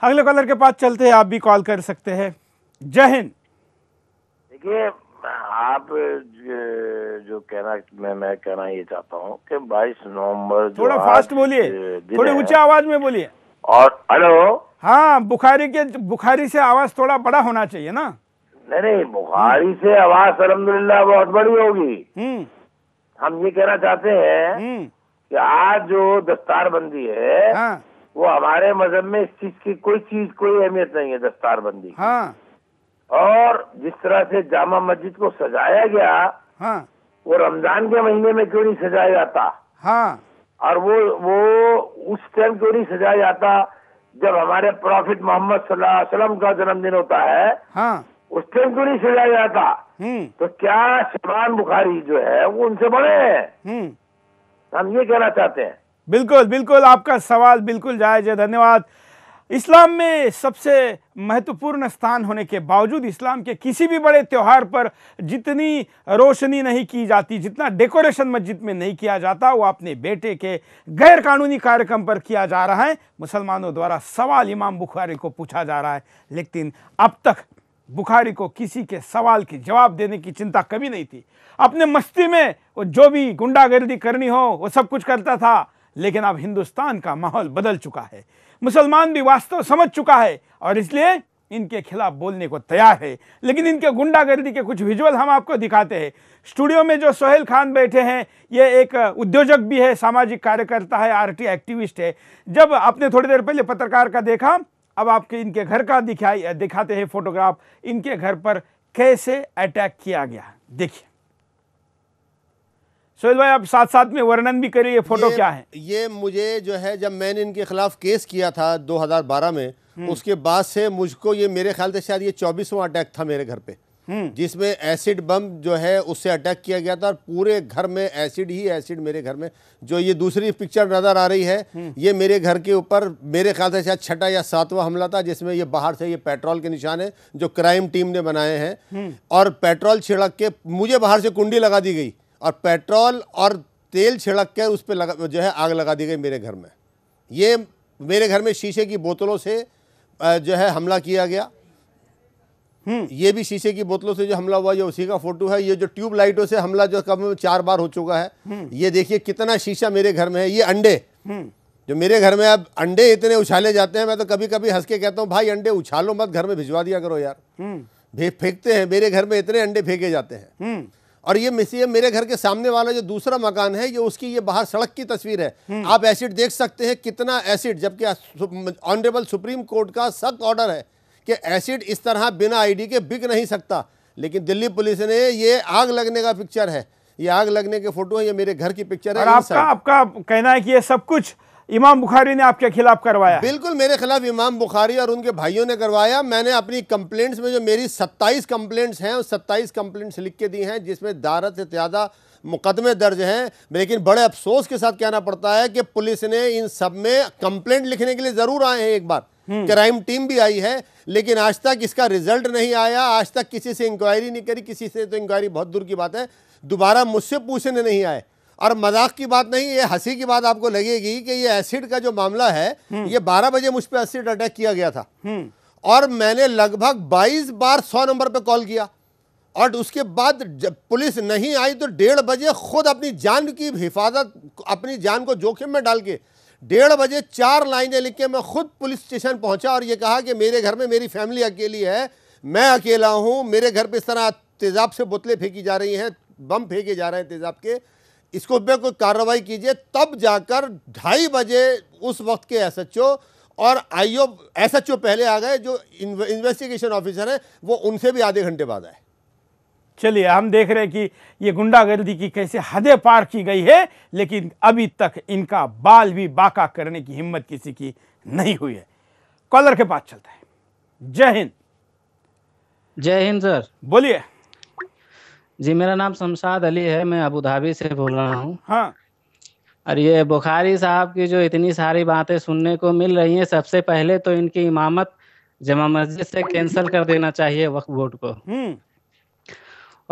अगले कॉलर के पास चलते हैं, आप भी कॉल कर सकते हैं। जय हिंद। देखिए, आप जो कहना मैं मैं कहना ये चाहता हूँ कि बाईस नवंबर, थोड़ा फास्ट बोलिए, थोड़ी ऊंची आवाज में बोलिए। और हेलो। हाँ, बुखारी के बुखारी से आवाज थोड़ा बड़ा होना चाहिए ना। नहीं नहीं, बुखारी से आवाज अलहमदुलिल्लाह बहुत बड़ी होगी। हम ये कहना चाहते हैं कि आज जो दस्तारबंदी है, हाँ। वो हमारे मजहब में इस चीज की कोई चीज कोई अहमियत नहीं है, दस्तारबंदी, हाँ। और जिस तरह से जामा मस्जिद को सजाया गया, हाँ। वो रमजान के महीने में क्यों नहीं सजाया जाता, हाँ। और वो वो उस टाइम क्यों नहीं सजाया जाता जब हमारे प्रॉफिट मोहम्मद सल्लल्लाहु अलैहि वसल्लम का जन्मदिन होता है, हाँ। उस टाइम क्यों नहीं सजाया जाता? तो क्या शबान बुखारी जो है वो उनसे बड़े हैं? हम ये कहना चाहते हैं। बिल्कुल बिल्कुल, आपका सवाल बिल्कुल जायज है, धन्यवाद। इस्लाम में सबसे महत्वपूर्ण स्थान होने के बावजूद इस्लाम के किसी भी बड़े त्यौहार पर जितनी रोशनी नहीं की जाती, जितना डेकोरेशन मस्जिद में नहीं किया जाता, वो अपने बेटे के गैर कानूनी कार्यक्रम पर किया जा रहा है। मुसलमानों द्वारा सवाल इमाम बुखारी को पूछा जा रहा है, लेकिन अब तक बुखारी को किसी के सवाल के जवाब देने की चिंता कभी नहीं थी। अपने मस्ती में वो जो भी गुंडागर्दी करनी हो वो सब कुछ करता था, लेकिन अब हिंदुस्तान का माहौल बदल चुका है, मुसलमान भी वास्तव समझ चुका है और इसलिए इनके खिलाफ बोलने को तैयार है। लेकिन इनके गुंडागर्दी के कुछ विजुअल हम आपको दिखाते हैं। स्टूडियो में जो सोहेल खान बैठे हैं, ये एक उद्योजक भी है, सामाजिक कार्यकर्ता है, आरटी एक्टिविस्ट है। जब आपने थोड़ी देर पहले पत्रकार का देखा, अब आपके इनके घर का दिखाई दिखाते हैं फोटोग्राफ, इनके घर पर कैसे अटैक किया गया, देखिए। सोहेल भाई, आप साथ साथ में वर्णन भी करिए, फोटो क्या है? ये मुझे जो है, जब मैंने इनके खिलाफ केस किया था दो हज़ार बारह में, उसके बाद से मुझको ये, मेरे ख्याल से शायद ये चौबीसवां अटैक था मेरे घर पे, जिसमें एसिड बम जो है उससे अटैक किया गया था और पूरे घर में एसिड ही एसिड मेरे घर में। जो ये दूसरी पिक्चर नज़र आ रही है, ये मेरे घर के ऊपर मेरे ख्याल से शायद छठा या सातवां हमला था, जिसमें ये बाहर से ये पेट्रोल के निशान है जो क्राइम टीम ने बनाए हैं, और पेट्रोल छिड़क के मुझे बाहर से कुंडी लगा दी गई और पेट्रोल और तेल छिड़क के उस पर लगा जो है आग लगा दी गई मेरे घर में। ये मेरे घर में शीशे की बोतलों से जो है हमला किया गया। ये भी शीशे की बोतलों से जो हमला हुआ, ये उसी का फोटो है। ये जो ट्यूब लाइटों से हमला जो कम में चार बार हो चुका है, ये देखिए कितना शीशा मेरे घर में है। ये अंडे जो मेरे घर में, अब अंडे इतने उछाले जाते हैं, मैं तो कभी कभी हंस के कहता हूँ, भाई अंडे उछालो मत, घर में भिजवा दिया करो यार, फेंकते हैं। मेरे घर में इतने अंडे फेंके जाते हैं। और ये मिसिया मेरे घर के सामने वाला जो दूसरा मकान है ये उसकी ये बाहर सड़क की तस्वीर है। आप एसिड देख सकते हैं कितना एसिड, जबकि ऑनरेबल सुप्रीम कोर्ट का सख्त ऑर्डर है कि एसिड इस तरह बिना आईडी के बिक नहीं सकता, लेकिन दिल्ली पुलिस ने ये आग लगने का पिक्चर है, ये आग लगने के फोटो है, ये मेरे घर की पिक्चर है। आपका, आपका कहना है कि ये सब कुछ इमाम बुखारी ने आपके खिलाफ करवाया? बिल्कुल मेरे खिलाफ इमाम बुखारी और उनके भाइयों ने करवाया। मैंने अपनी कंप्लेंट्स में जो मेरी सत्ताईस कंप्लेंट्स हैं उस सत्ताईस कंप्लेंट्स लिख के दी हैं, जिसमें दारत से ज़्यादा मुकदमे दर्ज हैं। लेकिन बड़े अफसोस के साथ कहना पड़ता है कि पुलिस ने इन सब में कंप्लेंट लिखने के लिए ज़रूर आए हैं, एक बार क्राइम टीम भी आई है, लेकिन आज तक इसका रिजल्ट नहीं आया। आज तक किसी से इंक्वायरी नहीं करी, किसी से तो इंक्वायरी बहुत दूर की बात है, दोबारा मुझसे पूछने नहीं आए। और मजाक की बात नहीं, ये हंसी की बात आपको लगेगी कि ये एसिड का जो मामला है ये बारह बजे मुझ पर एसिड अटैक किया गया था और मैंने लगभग बाईस बार सौ नंबर पे कॉल किया और उसके बाद जब पुलिस नहीं आई तो डेढ़ बजे खुद अपनी जान की हिफाजत, अपनी जान को जोखिम में डाल के डेढ़ बजे चार लाइनें लिख के मैं खुद पुलिस स्टेशन पहुंचा और ये कहा कि मेरे घर में मेरी फैमिली अकेली है, मैं अकेला हूँ, मेरे घर पर इस तरह तेजाब से बोतलें फेंकी जा रही हैं, बम फेंके जा रहे हैं तेजाब के, इसको पे कोई कार्रवाई कीजिए। तब जाकर ढाई बजे उस वक्त के एसएचओ और आईओ, एसएचओ पहले आ गए, जो इन्वेस्टिगेशन ऑफिसर है वो उनसे भी आधे घंटे बाद आए। चलिए, हम देख रहे हैं कि ये गुंडागर्दी की कैसे हदें पार की गई है, लेकिन अभी तक इनका बाल भी बाका करने की हिम्मत किसी की नहीं हुई है। कॉलर के पास चलता है। जय हिंद। जय हिंद सर, बोलिए जी। मेरा नाम शमशाद अली है, मैं अबू धाबी से बोल रहा हूँ। हाँ। और ये बुखारी साहब की जो इतनी सारी बातें सुनने को मिल रही हैं, सबसे पहले तो इनकी इमामत जामा मस्जिद से कैंसिल कर देना चाहिए वक्फ बोर्ड को। हम्म।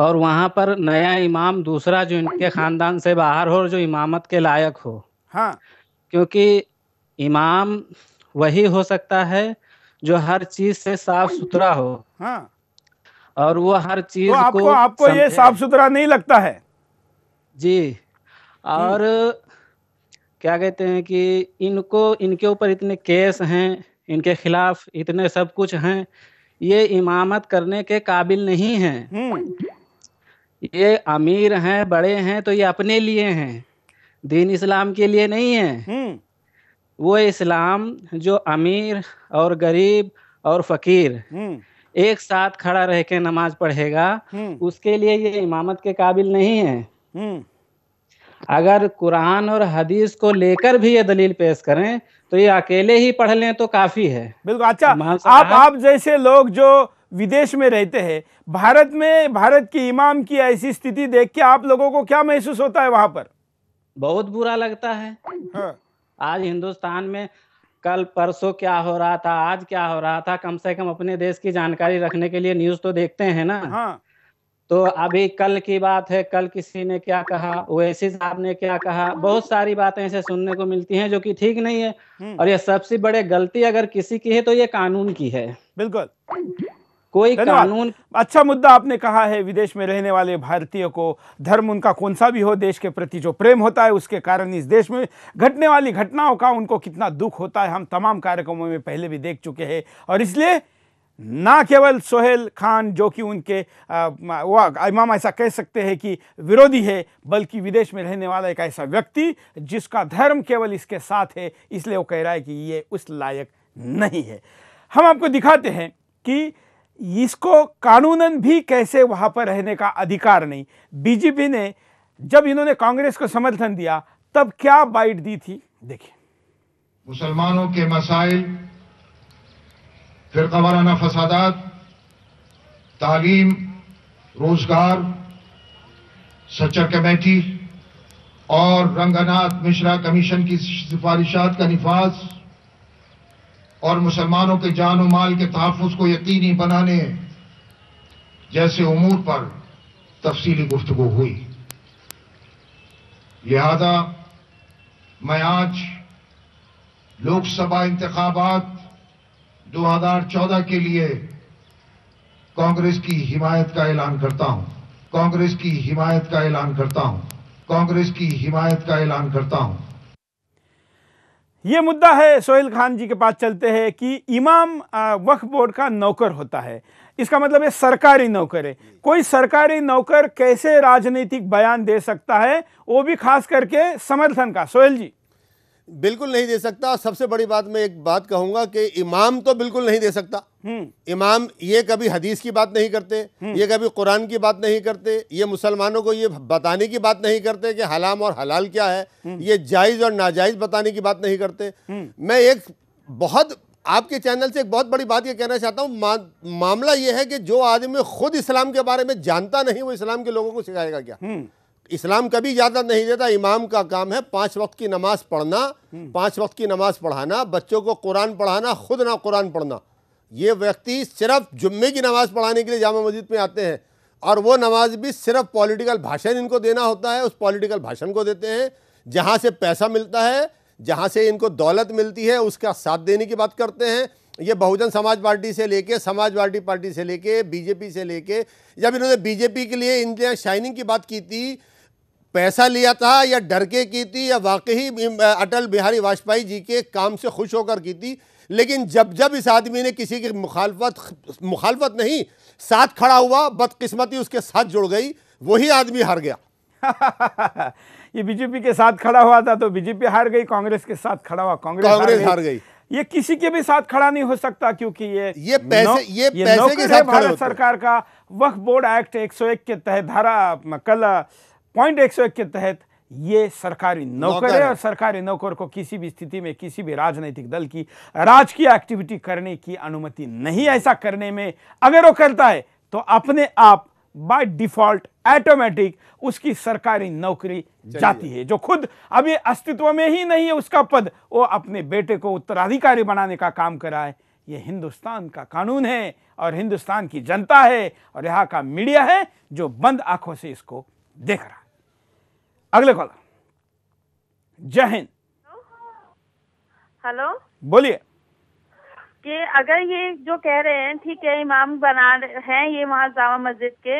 और वहाँ पर नया इमाम दूसरा जो इनके खानदान से बाहर हो और जो इमामत के लायक हो। हाँ। क्योंकि इमाम वही हो सकता है जो हर चीज से साफ सुथरा हो। हाँ। और वो हर चीज तो आपको, को आपको ये साफ सुथरा नहीं लगता है जी। और क्या कहते हैं कि इनको, इनके ऊपर इतने केस हैं, इनके खिलाफ इतने सब कुछ हैं, ये इमामत करने के काबिल नहीं हैं। ये अमीर हैं, बड़े हैं, तो ये अपने लिए हैं, दीन इस्लाम के लिए नहीं है। वो इस्लाम जो अमीर और गरीब और फकीर एक साथ खड़ा रह के नमाज पढ़ेगा, उसके लिए ये इमामत के काबिल नहीं है। अगर कुरान और हदीस को लेकर भी ये दलील पेश करें तो ये अकेले ही पढ़ लें तो काफी है। बिल्कुल। अच्छा, आप आप जैसे लोग जो विदेश में रहते हैं, भारत में भारत के इमाम की ऐसी स्थिति देख के आप लोगों को क्या महसूस होता है? वहां पर बहुत बुरा लगता है। हाँ। आज हिंदुस्तान में कल परसों क्या हो रहा था, आज क्या हो रहा था, कम से कम अपने देश की जानकारी रखने के लिए न्यूज तो देखते हैं ना। हाँ। तो अभी कल की बात है, कल किसी ने क्या कहा, ओवैसी साहब ने क्या कहा, बहुत सारी बातें ऐसे सुनने को मिलती हैं जो कि ठीक नहीं है। और ये सबसे बड़े गलती अगर किसी की है तो ये कानून की है। बिल्कुल। कोई कानून। अच्छा मुद्दा आपने कहा है, विदेश में रहने वाले भारतीयों को धर्म उनका कौन सा भी हो, देश के प्रति जो प्रेम होता है उसके कारण इस देश में घटने वाली घटनाओं का उनको कितना दुख होता है, हम तमाम कार्यक्रमों में पहले भी देख चुके हैं। और इसलिए ना केवल सोहेल खान जो कि उनके वह इमाम ऐसा कह सकते हैं कि विरोधी है, बल्कि विदेश में रहने वाला एक ऐसा व्यक्ति जिसका धर्म केवल इसके साथ है, इसलिए वो कह रहा है कि ये उस लायक नहीं है। हम आपको दिखाते हैं कि इसको कानूनन भी कैसे वहाँ पर रहने का अधिकार नहीं। बीजेपी ने जब इन्होंने कांग्रेस को समर्थन दिया तब क्या बाइट दी थी, देखिए। मुसलमानों के मसाइल, फिरकावाराना फसादात, तालीम, रोजगार, सचर कमेटी और रंगनाथ मिश्रा कमीशन की सिफारिशात का निफाज और मुसलमानों के जान और माल के तहफ़्फ़ुज़ को यकीनी बनाने जैसे उमूर पर तफसीली गुफ्तगू हुई। लिहाजा मैं आज लोकसभा इंतखाबात दो हजार चौदह के लिए कांग्रेस की हिमायत का ऐलान करता हूं, कांग्रेस की हिमायत का ऐलान करता हूं, कांग्रेस की हिमायत का ऐलान करता हूं। ये मुद्दा है। सोहेल खान जी के पास चलते हैं कि इमाम वक्फ बोर्ड का नौकर होता है, इसका मतलब है सरकारी नौकर है। कोई सरकारी नौकर कैसे राजनीतिक बयान दे सकता है, वो भी खास करके समर्थन का? सोहेल जी बिल्कुल नहीं दे सकता। सबसे बड़ी बात मैं एक बात कहूंगा कि इमाम तो बिल्कुल नहीं दे सकता। इमाम ये कभी हदीस की बात नहीं करते, ये कभी कुरान की बात नहीं करते, ये मुसलमानों को ये बताने की बात नहीं करते कि हलाम और हलाल क्या है, ये जायज़ और नाजायज़ बताने की बात नहीं करते। मैं एक बहुत आपके चैनल से एक बहुत बड़ी बात ये कहना चाहता हूँ, मा, मामला ये है कि जो आदमी खुद इस्लाम के बारे में जानता नहीं वो इस्लाम के लोगों को सिखाएगा क्या? इस्लाम कभी इजाजत नहीं देता। इमाम का काम है पांच वक्त की नमाज पढ़ना, पांच वक्त की नमाज पढ़ाना, बच्चों को कुरान पढ़ाना, खुद ना कुरान पढ़ना। ये व्यक्ति सिर्फ जुम्मे की नमाज पढ़ाने के लिए जामा मस्जिद में आते हैं और वो नमाज भी सिर्फ पॉलिटिकल भाषण इनको देना होता है, उस पॉलिटिकल भाषण को देते हैं। जहाँ से पैसा मिलता है, जहाँ से इनको दौलत मिलती है, उसका साथ देने की बात करते हैं। ये बहुजन समाज पार्टी से लेके समाजवादी पार्टी से लेके बीजेपी से लेके, जब इन्होंने बीजेपी के लिए इंडिया शाइनिंग की बात की थी, पैसा लिया था या डर के की थी या वाकई अटल बिहारी वाजपेयी जी के काम से खुश होकर की थी, लेकिन जब जब इस आदमी ने किसी की मुखालफत मुखालफत नहीं साथ खड़ा हुआ, बदकिस्मती उसके साथ जुड़ गई, वही आदमी हार गया। ये बीजेपी के साथ खड़ा हुआ था तो बीजेपी हार गई, कांग्रेस के साथ खड़ा हुआ कांग्रेस हार गई। ये किसी के भी साथ खड़ा नहीं हो सकता क्योंकि ये ये पैसे ये पैसे के साथ भारत सरकार का वक्फ बोर्ड एक्ट एक सौ एक के तहत धारा कल पॉइंट एक सौ एक के तहत ये सरकारी नौकर है और सरकारी नौकर को किसी भी स्थिति में किसी भी राजनीतिक दल की राजकीय एक्टिविटी करने की अनुमति नहीं। ऐसा करने में अगर वो करता है तो अपने आप बाय डिफॉल्ट ऑटोमेटिक उसकी सरकारी नौकरी जाती है, जो खुद अभी अस्तित्व में ही नहीं है उसका पद, वो अपने बेटे को उत्तराधिकारी बनाने का काम करा है। ये हिंदुस्तान का कानून है और हिंदुस्तान की जनता है और यहाँ का मीडिया है जो बंद आंखों से इसको देख रहा है। अगले कॉलर, जय हिंद। हेलो, बोलिए। कि अगर ये जो कह रहे हैं ठीक है इमाम बना हैं ये वहाँ जामा मस्जिद के,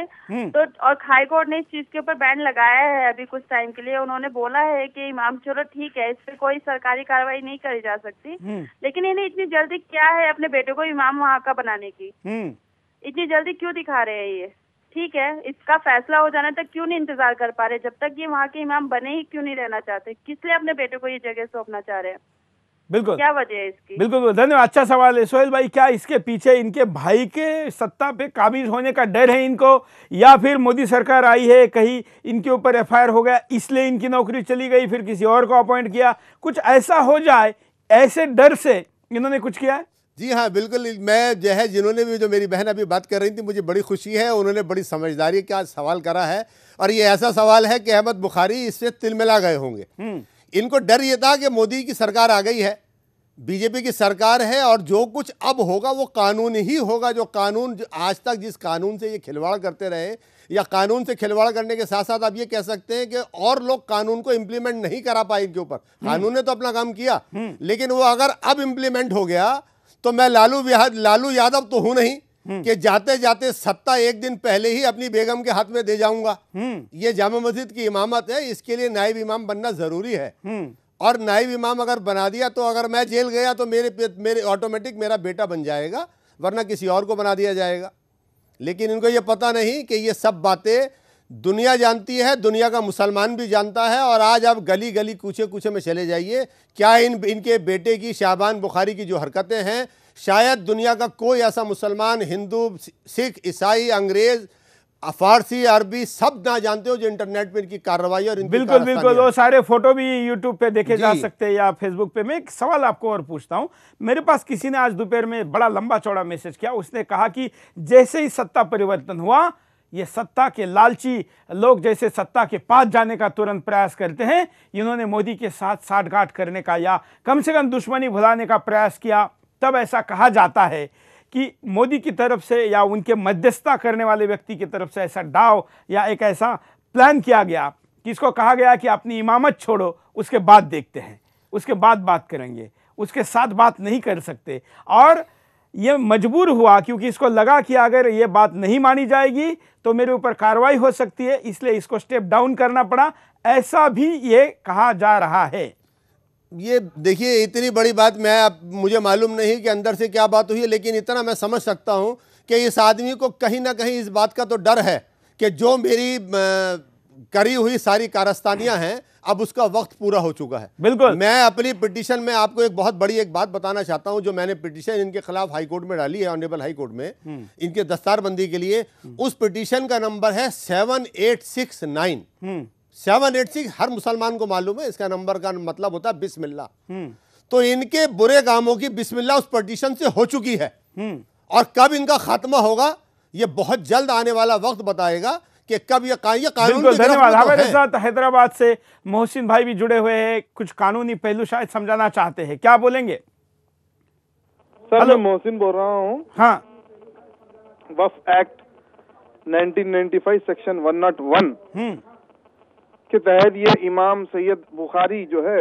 तो और हाई कोर्ट ने इस चीज के ऊपर बैन लगाया है अभी कुछ टाइम के लिए, उन्होंने बोला है कि इमाम चलो ठीक है इस पर कोई सरकारी कार्रवाई नहीं करी जा सकती, लेकिन इन्हें इतनी जल्दी क्या है अपने बेटे को इमाम वहाँ का बनाने की, इतनी जल्दी क्यों दिखा रहे हैं ये? ठीक है इसका फैसला हो जाने तक क्यों नहीं इंतजार कर पा रहे? जब तक ये वहाँ के इमाम बने ही क्यों नहीं रहना चाहते? किस लिए अपने बेटे को ये जगह सौंपना चाह रहे हैं? बिल्कुल, क्या वजह है इसकी? बिल्कुल, धन्यवाद। अच्छा सवाल है सोहेल भाई। क्या इसके पीछे इनके भाई के सत्ता पे काबिज होने का डर है इनको, या फिर मोदी सरकार आई है कहीं इनके ऊपर एफ आई आर हो गया इसलिए इनकी नौकरी चली गई, फिर किसी और को अपॉइंट किया, कुछ ऐसा हो जाए ऐसे डर से इन्होंने कुछ किया है? जी हाँ बिल्कुल। मैं जो है जिन्होंने भी जो मेरी बहन अभी बात कर रही थी, मुझे बड़ी खुशी है, उन्होंने बड़ी समझदारी का सवाल करा है और ये ऐसा सवाल है कि अहमद बुखारी इससे तिलमिला गए होंगे। इनको डर ये था कि मोदी की सरकार आ गई है, बीजेपी की सरकार है और जो कुछ अब होगा वो कानून ही होगा। जो कानून जो आज तक जिस कानून से ये खिलवाड़ करते रहे, या कानून से खिलवाड़ करने के साथ साथ आप ये कह सकते हैं कि और लोग कानून को इम्प्लीमेंट नहीं करा पाए इनके ऊपर। कानून ने तो अपना काम किया, लेकिन वो अगर अब इम्प्लीमेंट हो गया तो मैं लालू बिहार लालू यादव तो हूँ नहीं कि जाते जाते सत्ता एक दिन पहले ही अपनी बेगम के हाथ में दे जाऊंगा। ये जामा मस्जिद की इमामत है, इसके लिए नायब इमाम बनना जरूरी है और नायब इमाम अगर बना दिया तो अगर मैं जेल गया तो मेरे मेरे ऑटोमेटिक मेरा बेटा बन जाएगा, वरना किसी और को बना दिया जाएगा। लेकिन इनको ये पता नहीं कि ये सब बातें दुनिया जानती है, दुनिया का मुसलमान भी जानता है। और आज आप गली गली कूचे कूचे में चले जाइए, क्या इन इनके बेटे की शबान बुखारी की जो हरकतें हैं, शायद दुनिया का कोई ऐसा मुसलमान, हिंदू, सिख, ईसाई, अंग्रेज, फारसी, अरबी सब ना जानते हो जो इंटरनेट पे इनकी कार्रवाई और इनकी बिल्कुल बिल्कुल वो सारे फोटो भी यूट्यूब पे देखे जा सकते हैं या फेसबुक पे। मैं एक सवाल आपको और पूछता हूँ। मेरे पास किसी ने आज दोपहर में बड़ा लंबा चौड़ा मैसेज किया, उसने कहा कि जैसे ही सत्ता परिवर्तन हुआ ये सत्ता के लालची लोग जैसे सत्ता के पास जाने का तुरंत प्रयास करते हैं, इन्होंने मोदी के साथ साठगांठ करने का या कम से कम दुश्मनी भुलाने का प्रयास किया। तब ऐसा कहा जाता है कि मोदी की तरफ से या उनके मध्यस्थता करने वाले व्यक्ति की तरफ से ऐसा दाव या एक ऐसा प्लान किया गया कि इसको कहा गया कि अपनी इमामत छोड़ो, उसके बाद देखते हैं, उसके बाद बात करेंगे, उसके साथ बात नहीं कर सकते। और ये मजबूर हुआ क्योंकि इसको लगा कि अगर ये बात नहीं मानी जाएगी तो मेरे ऊपर कार्रवाई हो सकती है, इसलिए इसको स्टेप डाउन करना पड़ा, ऐसा भी ये कहा जा रहा है। ये देखिए इतनी बड़ी बात मैं आप मुझे मालूम नहीं कि अंदर से क्या बात हुई है, लेकिन इतना मैं समझ सकता हूँ कि इस आदमी को कहीं ना कहीं इस बात का तो डर है कि जो मेरी करी हुई सारी कारस्तानियां हैं अब उसका वक्त पूरा हो चुका है। बिल्कुल, मैं अपनी पिटीशन में आपको एक बहुत बड़ी एक बात बताना चाहता हूं, जो मैंने पिटीशन इनके खिलाफ हाई कोर्ट में डाली है, ऑनरेबल हाई कोर्ट में इनके दस्तारबंदी के लिए, उस पिटीशन का नंबर है seven eight six nine. Seven eight six हर मुसलमान को मालूम है, इसका नंबर का मतलब होता है बिस्मिल्लाह। तो इनके बुरे कामों की बिस्मिल्लाह उस पिटीशन से हो चुकी है और कब इनका खात्मा होगा ये बहुत जल्द आने वाला वक्त बताएगा कि कब ये कानून। धन्यवाद। हमारे साथ हैदराबाद से मोहसिन भाई भी जुड़े हुए हैं, कुछ कानूनी पहलू शायद समझाना चाहते हैं, क्या बोलेंगे सर? मैं मोहसिन बोल रहा हूँ। हाँ, वफ act nineteen ninety five section one O one के तहत ये इमाम सैयद बुखारी जो है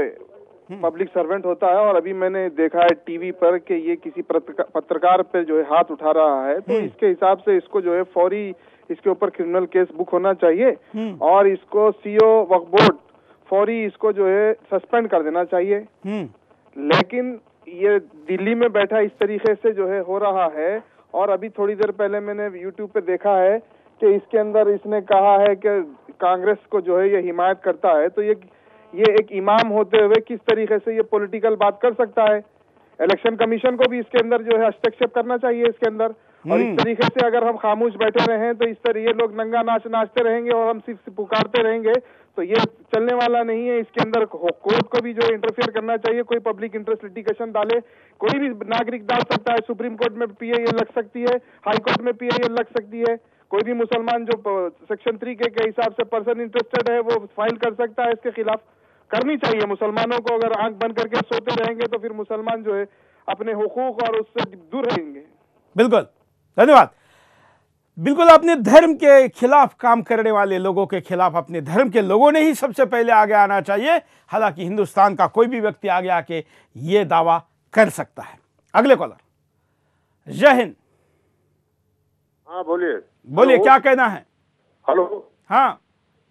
पब्लिक सर्वेंट होता है और अभी मैंने देखा है टीवी पर कि ये किसी पत्रकार पे जो है हाथ उठा रहा है, तो इसके हिसाब से इसको जो है फौरी इसके ऊपर क्रिमिनल केस बुक होना चाहिए और इसको सीओ वक्फ बोर्ड फौरी इसको जो है सस्पेंड कर देना चाहिए। लेकिन ये दिल्ली में बैठा इस तरीके से जो है हो रहा है और अभी थोड़ी देर पहले मैंने यूट्यूब पे देखा है कि इसके अंदर इसने कहा है कि कांग्रेस को जो है ये हिमायत करता है, तो ये ये एक इमाम होते हुए किस तरीके से ये पॉलिटिकल बात कर सकता है? इलेक्शन कमीशन को भी इसके अंदर जो है हस्तक्षेप करना चाहिए इसके अंदर। और इस तरीके से अगर हम खामोश बैठे रहे तो इस तरह ये लोग नंगा नाच नाचते रहेंगे और हम सिर्फ पुकारते रहेंगे, तो ये चलने वाला नहीं है। इसके अंदर कोर्ट को भी जो इंटरफेयर करना चाहिए, कोई पब्लिक इंटरेस्ट लिटिगेशन डाले, कोई भी नागरिक डाल सकता है। सुप्रीम कोर्ट में पीआईएल लग सकती है, हाई कोर्ट में पीआईएल लग सकती है, कोई भी मुसलमान जो सेक्शन थ्री के हिसाब से पर्सन इंटरेस्टेड है वो फाइल कर सकता है, इसके खिलाफ करनी चाहिए। मुसलमानों को अगर आंख बंद करके सोते रहेंगे तो फिर मुसलमान जो है अपने हुकूक और उससे दूर रहेंगे। बिल्कुल, धन्यवाद। बिल्कुल, अपने धर्म के खिलाफ काम करने वाले लोगों के खिलाफ अपने धर्म के लोगों ने ही सबसे पहले आगे आना चाहिए। हालांकि हिंदुस्तान का कोई भी व्यक्ति आगे आके ये दावा कर सकता है। अगले कॉलर, जय हिंद। हाँ, बोलिए बोलिए, क्या कहना है? हेलो। हाँ,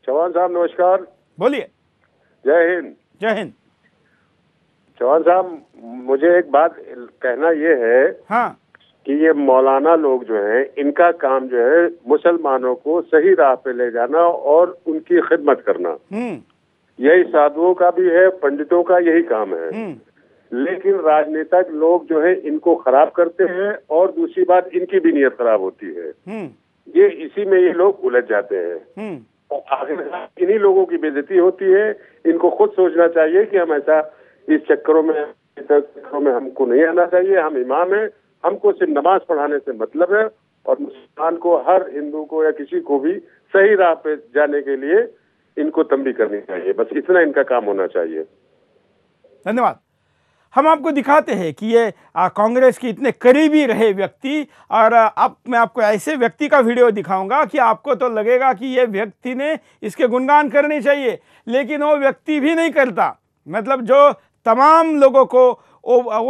चौहान साहब नमस्कार। बोलिए। जय हिंद। जय हिंद। चौहान साहब, मुझे एक बात कहना ये है, हाँ, कि ये मौलाना लोग जो हैं इनका काम जो है मुसलमानों को सही राह पे ले जाना और उनकी खिदमत करना, यही साधुओं का भी है, पंडितों का यही काम है। लेकिन राजनीतिक लोग जो है इनको खराब करते हैं और दूसरी बात इनकी भी नीयत खराब होती है, ये इसी में ये लोग उलझ जाते हैं। आखिर इन्हीं लोगों की बेइज्जती होती है। इनको खुद सोचना चाहिए कि हम ऐसा इस चक्करों में चक्करों में हमको नहीं आना चाहिए। हम इमाम हैं, हमको सिर्फ नमाज पढ़ाने से मतलब है और मुसलमान को, हर हिंदू को या किसी को भी सही राह पे जाने के लिए इनको तंबी करनी चाहिए। बस इतना इनका काम होना चाहिए। धन्यवाद। हम आपको दिखाते हैं कि ये कांग्रेस के इतने करीबी रहे व्यक्ति, और अब मैं आपको ऐसे व्यक्ति का वीडियो दिखाऊंगा कि आपको तो लगेगा कि ये व्यक्ति ने इसके गुणगान करने चाहिए, लेकिन वो व्यक्ति भी नहीं करता। मतलब जो तमाम लोगों को,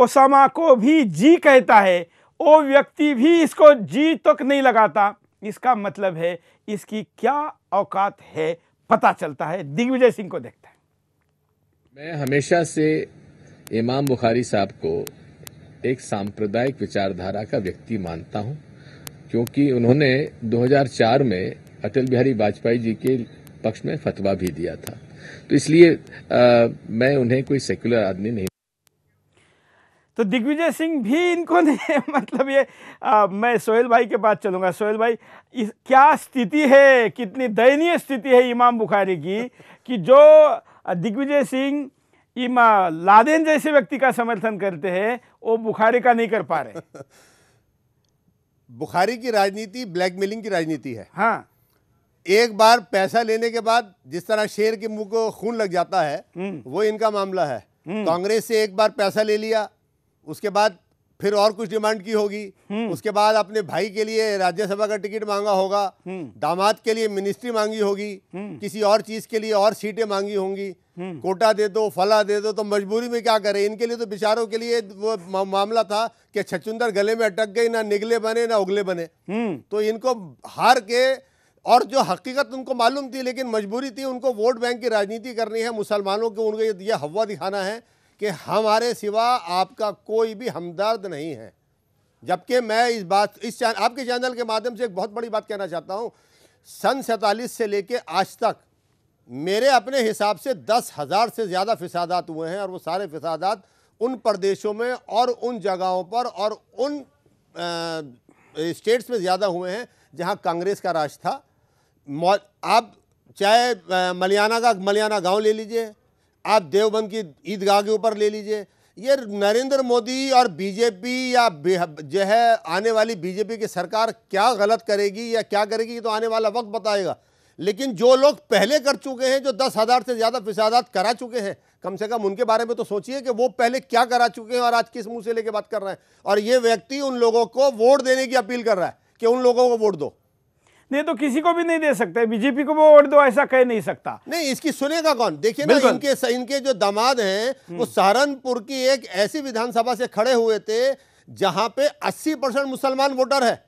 ओसामा को भी जी कहता है, वो व्यक्ति भी इसको जी तक नहीं लगाता। इसका मतलब है इसकी क्या औकात है, पता चलता है दिग्विजय सिंह को देखते हैं। मैं हमेशा से इमाम बुखारी साहब को एक सांप्रदायिक विचारधारा का व्यक्ति मानता हूं, क्योंकि उन्होंने दो हज़ार चार में अटल बिहारी वाजपेयी जी के पक्ष में फतवा भी दिया था, तो इसलिए आ, मैं उन्हें कोई सेक्युलर आदमी नहीं। तो दिग्विजय सिंह भी इनको नहीं, मतलब ये आ, मैं सोहेल भाई के पास चलूंगा। सोहेल भाई, इस, क्या स्थिति है, कितनी दयनीय स्थिति है इमाम बुखारी की कि जो दिग्विजय सिंह इमाम लादेन जैसे व्यक्ति का समर्थन करते हैं, वो बुखारी का नहीं कर पा रहे। बुखारी की राजनीति ब्लैकमेलिंग की राजनीति है। हाँ, एक बार पैसा लेने के बाद जिस तरह शेर के मुंह को खून लग जाता है, वो इनका मामला है। कांग्रेस से एक बार पैसा ले लिया, उसके बाद फिर और कुछ डिमांड की होगी, उसके बाद अपने भाई के लिए राज्यसभा का टिकट मांगा होगा, दामाद के लिए मिनिस्ट्री मांगी होगी, किसी और चीज के लिए और सीटें मांगी होंगी, कोटा दे दो, फला दे दो। तो मजबूरी में क्या करें, इनके लिए तो बेचारों के लिए वो मामला था कि छछुंदर गले में अटक गई, ना निगले बने ना उगले बने। तो इनको हार के, और जो हकीकत उनको मालूम थी लेकिन मजबूरी थी, उनको वोट बैंक की राजनीति करनी है, मुसलमानों को उनको ये हवा दिखाना है कि हमारे सिवा आपका कोई भी हमदर्द नहीं है। जबकि मैं इस बात इस चैनल आपके चैनल के माध्यम से एक बहुत बड़ी बात कहना चाहता हूँ। सन सैंतालीस से लेके आज तक मेरे अपने हिसाब से दस हज़ार से ज़्यादा फिसादात हुए हैं और वो सारे फिसादात उन प्रदेशों में और उन जगहों पर और उन स्टेट्स में ज़्यादा हुए हैं जहाँ कांग्रेस का राज था। आप चाहे मलियाना का मलियाना गांव ले लीजिए, आप देवबंद की ईदगाह के ऊपर ले लीजिए, ये नरेंद्र मोदी और बीजेपी या जो है आने वाली बीजेपी की सरकार क्या गलत करेगी या क्या करेगी ये तो आने वाला वक्त बताएगा। लेकिन जो लोग पहले कर चुके हैं, जो दस हज़ार से ज़्यादा फिसादात करा चुके हैं, कम से कम उनके बारे में तो सोचिए कि वो पहले क्या करा चुके हैं और आज किस मुंह से लेके बात कर रहे हैं। और ये व्यक्ति उन लोगों को वोट देने की अपील कर रहा है कि उन लोगों को वोट दो। नहीं तो किसी को भी नहीं दे सकते, बीजेपी को भी वोट दो ऐसा कह नहीं सकता। नहीं, इसकी सुनेगा कौन? देखिए ना, इनके इनके जो दामाद हैं वो सहारनपुर की एक ऐसी विधानसभा से खड़े हुए थे जहां पे अस्सी परसेंट मुसलमान वोटर है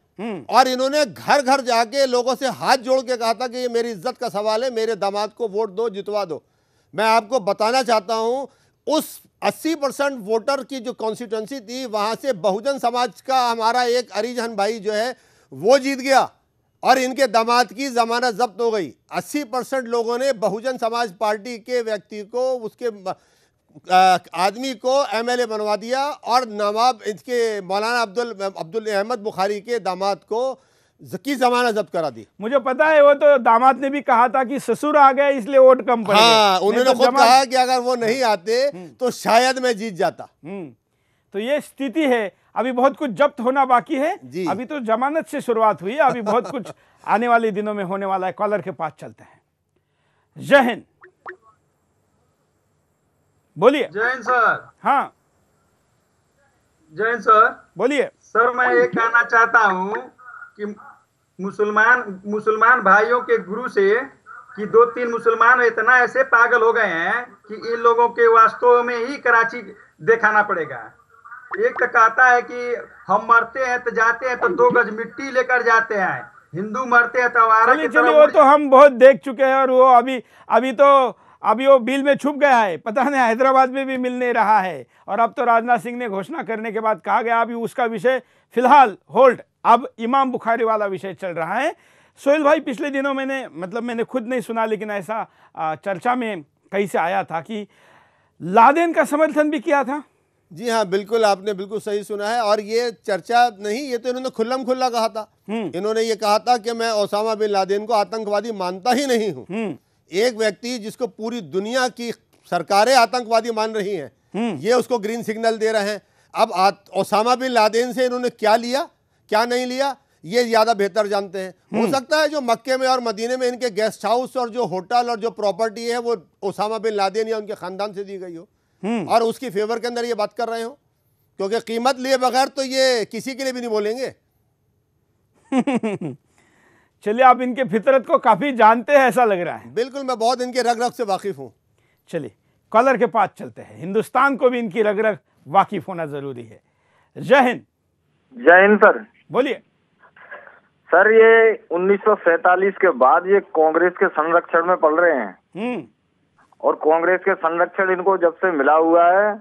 और इन्होंने घर घर जाके लोगों से हाथ जोड़ के कहा था कि ये मेरी इज्जत का सवाल है, मेरे दामाद को वोट दो, जितवा दो। मैं आपको बताना चाहता हूँ उस अस्सी परसेंट वोटर की जो कॉन्स्टिट्यूंसी थी वहां से बहुजन समाज का हमारा एक अरिजन भाई जो है वो जीत गया और इनके दामाद की जमानत जब्त हो गई। अस्सी परसेंट लोगों ने बहुजन समाज पार्टी के व्यक्ति को, उसके आदमी को एमएलए बनवा दिया और नवाब इसके मौलाना अब्दुल अब्दुल अहमद बुखारी के दामाद को की जमानत जब्त करा दी। मुझे पता है, वो तो दामाद ने भी कहा था कि ससुर आ गए इसलिए वोट कम पड़े। हाँ, उन्होंने खुद कहा कि अगर वो नहीं आते तो शायद मैं जीत जाता। तो ये स्थिति है। अभी बहुत कुछ जब्त होना बाकी है, अभी तो जमानत से शुरुआत हुई है, अभी बहुत कुछ आने वाले दिनों में होने वाला है। कॉलर के पास चलते हैं। जय हिंद, बोलिए। जय हिंद सर। हाँ, जय हिंद सर, बोलिए। सर मैं ये कहना चाहता हूँ कि मुसलमान मुसलमान भाइयों के गुरु से कि दो तीन मुसलमान इतना ऐसे पागल हो गए हैं कि इन लोगों के वास्तव में ही कराची दिखाना पड़ेगा। एक तो कहता है कि हम मरते हैं तो जाते हैं तो दो गज मिट्टी लेकर जाते हैं, हिंदू मरते हैं तो आवारा की तरह। वो तो हम बहुत देख चुके हैं और वो अभी अभी तो अभी वो बिल में छुप गया है, पता नहीं हैदराबाद में भी मिल नहीं रहा है। और अब तो राजनाथ सिंह ने घोषणा करने के बाद कहा गया अभी उसका विषय फिलहाल होल्ड, अब इमाम बुखारी वाला विषय चल रहा है। सोहेल भाई, पिछले दिनों मैंने मतलब मैंने खुद नहीं सुना लेकिन ऐसा चर्चा में कहीं से आया था कि लादेन का समर्थन भी किया था। जी हाँ, बिल्कुल, आपने बिल्कुल सही सुना है। और ये चर्चा नहीं, ये तो इन्होंने खुल्लम खुल्ला कहा था। इन्होंने ये कहा था कि मैं ओसामा बिन लादेन को आतंकवादी मानता ही नहीं हूँ। एक व्यक्ति जिसको पूरी दुनिया की सरकारें आतंकवादी मान रही हैं, ये उसको ग्रीन सिग्नल दे रहे हैं। अब ओसामा बिन लादेन से इन्होंने क्या लिया क्या नहीं लिया ये ज़्यादा बेहतर जानते हैं। हो सकता है जो मक्के में और मदीने में इनके गेस्ट हाउस और जो होटल और जो प्रॉपर्टी है वो ओसामा बिन लादेन या उनके ख़ानदान से दी गई हो और उसकी फेवर के अंदर ये बात कर रहे हो, क्योंकि कीमत लिए बगैर तो ये किसी के लिए भी नहीं बोलेंगे। चलिए, आप इनके फितरत को काफ़ी जानते हैं ऐसा लग रहा है। बिल्कुल, मैं बहुत इनके रग रग से वाकिफ़ हूँ। चलिए, कॉलर के पास चलते हैं। हिंदुस्तान को भी इनकी रग रग वाकिफ होना ज़रूरी है। जय हिंद। जय हिंद सर, बोलिए। सर ये उन्नीस सौ सैंतालीस के बाद ये कांग्रेस के संरक्षण में पड़ रहे हैं और कांग्रेस के संरक्षण इनको जब से मिला हुआ है,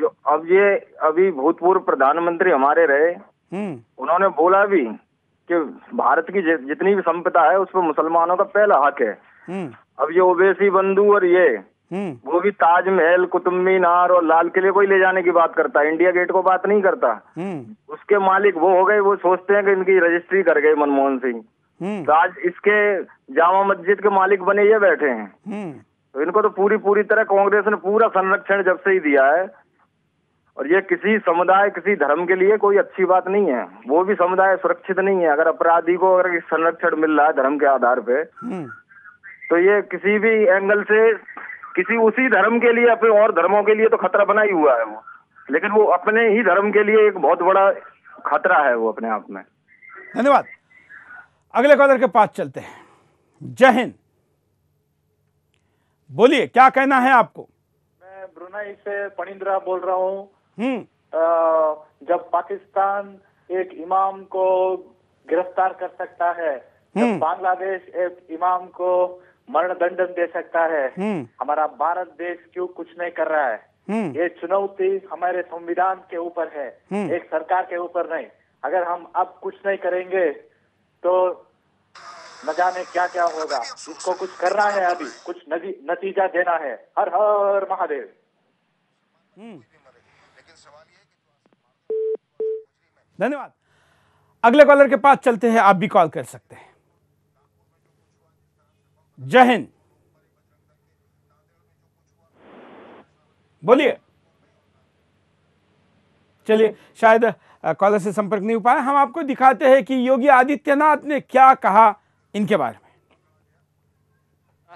जो अब ये अभी भूतपूर्व प्रधानमंत्री हमारे रहे, उन्होंने बोला भी कि भारत की जितनी भी संपदा है उस पर मुसलमानों का पहला हक है। अब ये ओवैसी बंधु और ये वो भी ताजमहल, कुतुब मीनार और लाल किले को ही ले जाने की बात करता है, इंडिया गेट को बात नहीं करता। उसके मालिक वो हो गए, वो सोचते हैं कि इनकी रजिस्ट्री कर गए मनमोहन सिंह। आज इसके जामा मस्जिद के मालिक बने ये बैठे हैं। तो इनको तो पूरी पूरी तरह कांग्रेस ने पूरा संरक्षण जब से ही दिया है और ये किसी समुदाय किसी धर्म के लिए कोई अच्छी बात नहीं है। वो भी समुदाय सुरक्षित नहीं है। अगर अपराधी को अगर संरक्षण मिल रहा है धर्म के आधार पे तो ये किसी भी एंगल से किसी उसी धर्म के लिए अपने और धर्मों के लिए तो खतरा बना ही हुआ है वो, लेकिन वो अपने ही धर्म के लिए एक बहुत बड़ा खतरा है वो अपने आप में। धन्यवाद। अगले कॉलर के पास चलते हैं। जय हिंद, बोलिए, क्या कहना है आपको? मैं ब्रुनाई से पणिंद्रा बोल रहा हूँ। जब पाकिस्तान एक इमाम को गिरफ्तार कर सकता है, जब बांग्लादेश एक इमाम को मरण दंड दे सकता है, हमारा भारत देश क्यों कुछ नहीं कर रहा है? ये चुनौती हमारे संविधान के ऊपर है, एक सरकार के ऊपर नहीं। अगर हम अब कुछ नहीं करेंगे तो न जाने क्या क्या होगा। इसको कुछ करना है, अभी कुछ नतीजा देना है। हर हर महादेव। धन्यवाद। अगले कॉलर के पास चलते हैं, आप भी कॉल कर सकते हैं। जय हिंद, बोलिए। चलिए, शायद कॉलर से संपर्क नहीं हो पाया। हम आपको दिखाते हैं कि योगी आदित्यनाथ ने क्या कहा इनके बारे में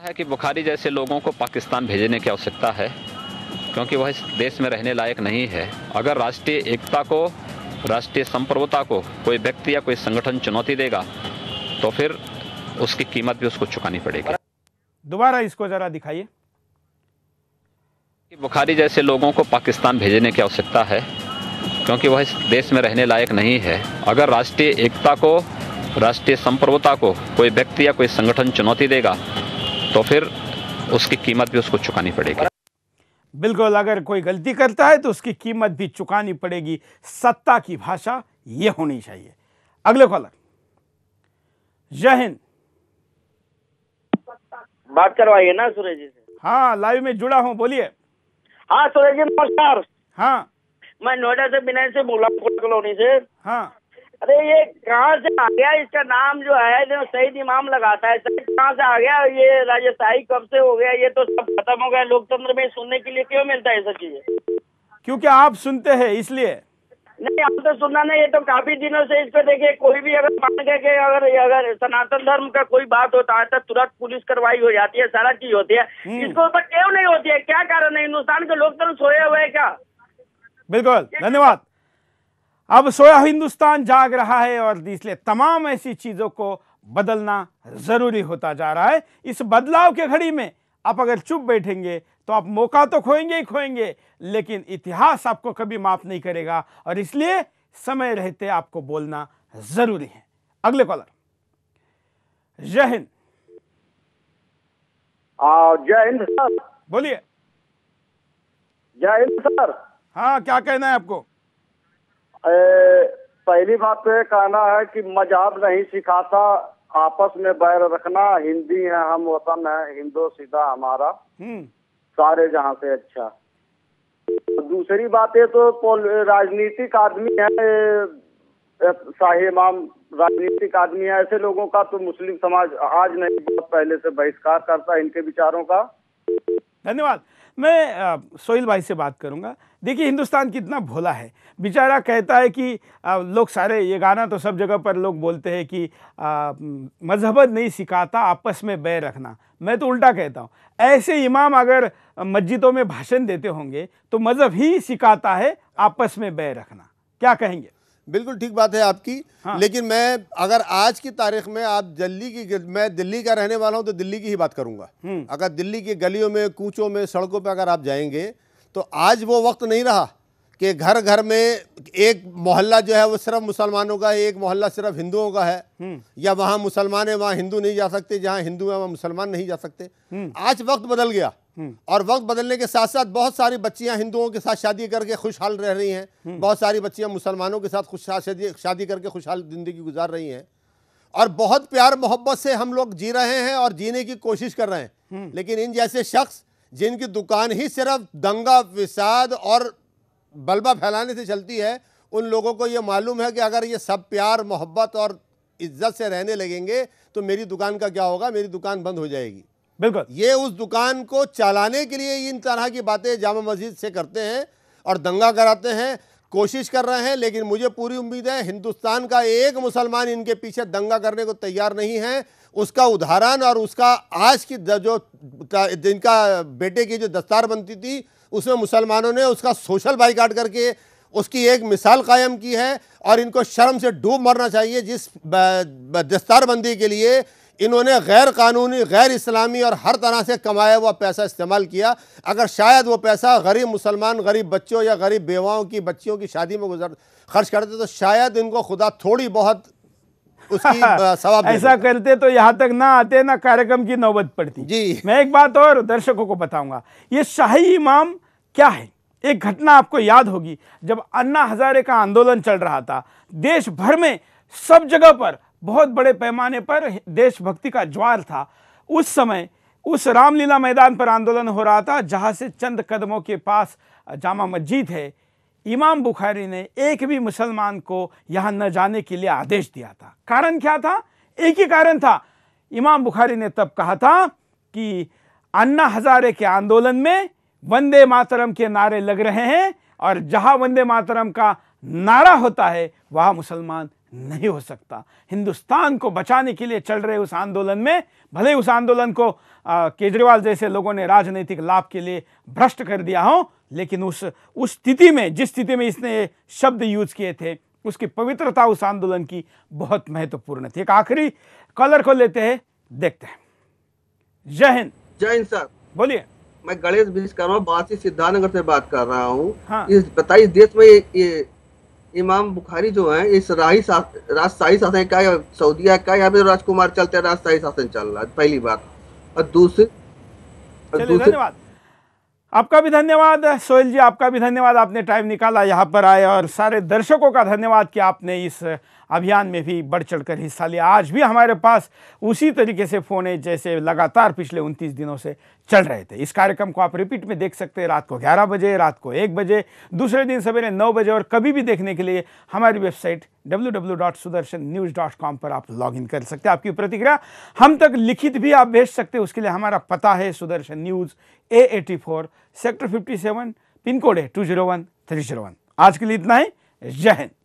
है कि बुखारी जैसे लोगों को पाकिस्तान भेजने की आवश्यकता है, क्योंकि वह इस देश में रहने लायक नहीं है। अगर राष्ट्रीय एकता को, राष्ट्रीय संप्रभुता को कोई व्यक्ति या कोई संगठन चुनौती देगा तो फिर उसकी कीमत भी उसको चुकानी पड़ेगी। दोबारा इसको जरा दिखाइए। बुखारी जैसे लोगों को पाकिस्तान भेजने की आवश्यकता है, क्योंकि वह इस देश में रहने लायक नहीं है। अगर राष्ट्रीय एकता को, राष्ट्रीय संप्रभुता को कोई व्यक्ति या कोई संगठन चुनौती देगा तो फिर उसकी कीमत भी उसको चुकानी पड़ेगी। बिल्कुल, अगर कोई गलती करता है तो उसकी कीमत भी चुकानी पड़ेगी। सत्ता की भाषा ये होनी चाहिए। अगले कॉलर, जय हिंद। बात करवाइए ना सुरेश जी से। हाँ, लाइव में जुड़ा हूँ, बोलिए। हाँ सुरेश जी नमस्कार। हाँ, मैं नोएडा से विनय से बोला, कॉलोनी से। हाँ, अरे ये कहाँ से आ गया? इसका नाम जो है जो सईद इमाम लगाता है, कहाँ से आ गया ये? राजशाही कब से हो गया? ये तो सब खत्म हो गया। लोकतंत्र में सुनने के लिए क्यों मिलता है सब चीजें? क्योंकि आप सुनते हैं इसलिए। नहीं, हम तो सुनना नहीं, ये तो काफी दिनों से। इस पे देखिए, कोई भी अगर मान गए कि अगर अगर सनातन धर्म का कोई बात होता है तो तुरंत पुलिस कार्रवाई हो जाती है, सारा चीज होती है। इसके ऊपर क्यों नहीं होती है? क्या कारण है? हिंदुस्तान के लोकतंत्र सोए हुए है क्या? बिल्कुल, धन्यवाद। अब सोया हिंदुस्तान जाग रहा है और इसलिए तमाम ऐसी चीज़ों को बदलना ज़रूरी होता जा रहा है। इस बदलाव के घड़ी में आप अगर चुप बैठेंगे तो आप मौका तो खोएंगे ही खोएंगे, लेकिन इतिहास आपको कभी माफ़ नहीं करेगा और इसलिए समय रहते आपको बोलना ज़रूरी है। अगले कॉलर, जय हिंद। जय हिंद सर, बोलिए। जय हिंद सर। हाँ, क्या कहना है आपको? ए, पहली बात तो ये कहना है कि मजहब नहीं सिखाता, आपस में बैर रखना। हिंदी है, हम वतन है, हिंदो सीधा हमारा सारे जहाँ से अच्छा। दूसरी बात ये तो राजनीतिक आदमी है शाही इमाम, राजनीतिक आदमी है। ऐसे लोगों का तो मुस्लिम समाज आज नहीं, बहुत पहले से बहिष्कार करता है इनके विचारों का। धन्यवाद। मैं सोहेल भाई से बात करूंगा। देखिए, हिंदुस्तान कितना भोला है। बेचारा कहता है कि लोग सारे, ये गाना तो सब जगह पर लोग बोलते हैं कि मजहबत नहीं सिखाता, आपस में बैर रखना। मैं तो उल्टा कहता हूँ, ऐसे इमाम अगर मस्जिदों में भाषण देते होंगे तो मजहब ही सिखाता है आपस में बैर रखना। क्या कहेंगे? बिल्कुल ठीक बात है आपकी। हाँ। लेकिन मैं अगर आज की तारीख में आप दिल्ली की, मैं दिल्ली का रहने वाला हूं तो दिल्ली की ही बात करूंगा। अगर दिल्ली की गलियों में, कूचों में, सड़कों पर अगर आप जाएंगे तो आज वो वक्त नहीं रहा कि घर घर में एक मोहल्ला जो है वो सिर्फ मुसलमानों का है, एक मोहल्ला सिर्फ हिंदुओं का है, या वहाँ मुसलमान है वहाँ हिंदू नहीं जा सकते, जहाँ हिंदू है वहाँ मुसलमान नहीं जा सकते। आज वक्त बदल गया और वक्त बदलने के साथ साथ बहुत सारी बच्चियां हिंदुओं के साथ शादी करके खुशहाल रह रही हैं, बहुत सारी बच्चियां मुसलमानों के साथ खुश शादी करके खुशहाल ज़िंदगी गुजार रही हैं और बहुत प्यार मोहब्बत से हम लोग जी रहे हैं और जीने की कोशिश कर रहे हैं। लेकिन इन जैसे शख्स जिनकी दुकान ही सिर्फ दंगा, विसाद और बलबा फैलाने से चलती है, उन लोगों को ये मालूम है कि अगर ये सब प्यार मोहब्बत और इज्जत से रहने लगेंगे तो मेरी दुकान का क्या होगा, मेरी दुकान बंद हो जाएगी। बिल्कुल, ये उस दुकान को चलाने के लिए इन तरह की बातें जामा मस्जिद से करते हैं और दंगा कराते हैं, कोशिश कर रहे हैं। लेकिन मुझे पूरी उम्मीद है हिंदुस्तान का एक मुसलमान इनके पीछे दंगा करने को तैयार नहीं है। उसका उदाहरण और उसका आज की जो जिनका बेटे की जो दस्तार बनती थी उसमें मुसलमानों ने उसका सोशल बाइकाट करके उसकी एक मिसाल कायम की है और इनको शर्म से डूब मरना चाहिए। जिस दस्तारबंदी के लिए इन्होंने गैर कानूनी, गैर इस्लामी और हर तरह से कमाया हुआ पैसा इस्तेमाल किया, अगर शायद वो पैसा गरीब मुसलमान, गरीब बच्चों या गरीब बेवाओं की बच्चियों की शादी में गुजर खर्च करते तो शायद इनको खुदा थोड़ी बहुत उसकी सवाब ऐसा करते तो यहाँ तक ना आते, ना कार्यक्रम की नौबत पड़ती। जी, मैं एक बात और दर्शकों को बताऊँगा, ये शाही इमाम क्या है। एक घटना आपको याद होगी, जब अन्ना हजारे का आंदोलन चल रहा था, देश भर में सब जगह पर बहुत बड़े पैमाने पर देशभक्ति का ज्वार था। उस समय उस रामलीला मैदान पर आंदोलन हो रहा था, जहां से चंद कदमों के पास जामा मस्जिद है। इमाम बुखारी ने एक भी मुसलमान को यहां न जाने के लिए आदेश दिया था। कारण क्या था? एक ही कारण था, इमाम बुखारी ने तब कहा था कि अन्ना हजारे के आंदोलन में वंदे मातरम के नारे लग रहे हैं, और जहां वंदे मातरम का नारा होता है वहां मुसलमान नहीं हो सकता। हिंदुस्तान को बचाने के लिए चल रहे उस आंदोलन में, भले उस आंदोलन को केजरीवाल जैसे लोगों ने राजनीतिक लाभ के लिए भ्रष्ट कर दिया हो, लेकिन उस उस स्थिति में, जिस स्थिति में इसने शब्द यूज किए थे, उसकी पवित्रता उस आंदोलन की बहुत महत्वपूर्ण थी। एक आखिरी कॉलर को लेते हैं, देखते हैं। जय हिंद। जय हिंद सर। बोलिए। मैं गणेश बीज कर रहा हूँ, बासी सिद्धार्थनगर से बात कर रहा हूँ। हाँ। इस बताइए, देश में ये, ये इमाम बुखारी जो हैं, इस राही राजशाही शासन का या सऊदीया का, यहाँ पे राजकुमार चलते हैं, राजशाही शासन चल रहा है, पहली बात। और दूसरी धन्यवाद, आपका भी धन्यवाद सोहेल जी, आपका भी धन्यवाद, आपने टाइम निकाला यहाँ पर आए, और सारे दर्शकों का धन्यवाद कि आपने इस अभियान में भी बढ़ चढ़कर हिस्सा लिया। आज भी हमारे पास उसी तरीके से फ़ोन है जैसे लगातार पिछले उनतीस दिनों से चल रहे थे। इस कार्यक्रम को आप रिपीट में देख सकते हैं, रात को ग्यारह बजे, रात को एक बजे, दूसरे दिन सवेरे नौ बजे, और कभी भी देखने के लिए हमारी website W W dot Sudarshan news dot com पर आप लॉग इन कर सकते हैं। आपकी प्रतिक्रिया हम तक लिखित भी आप भेज सकते हैं, उसके लिए हमारा पता है Sudarshan news A eighty four, sector fifty seven, pin code है two zero one three zero one. आज के लिए इतना ही। जय हिंद।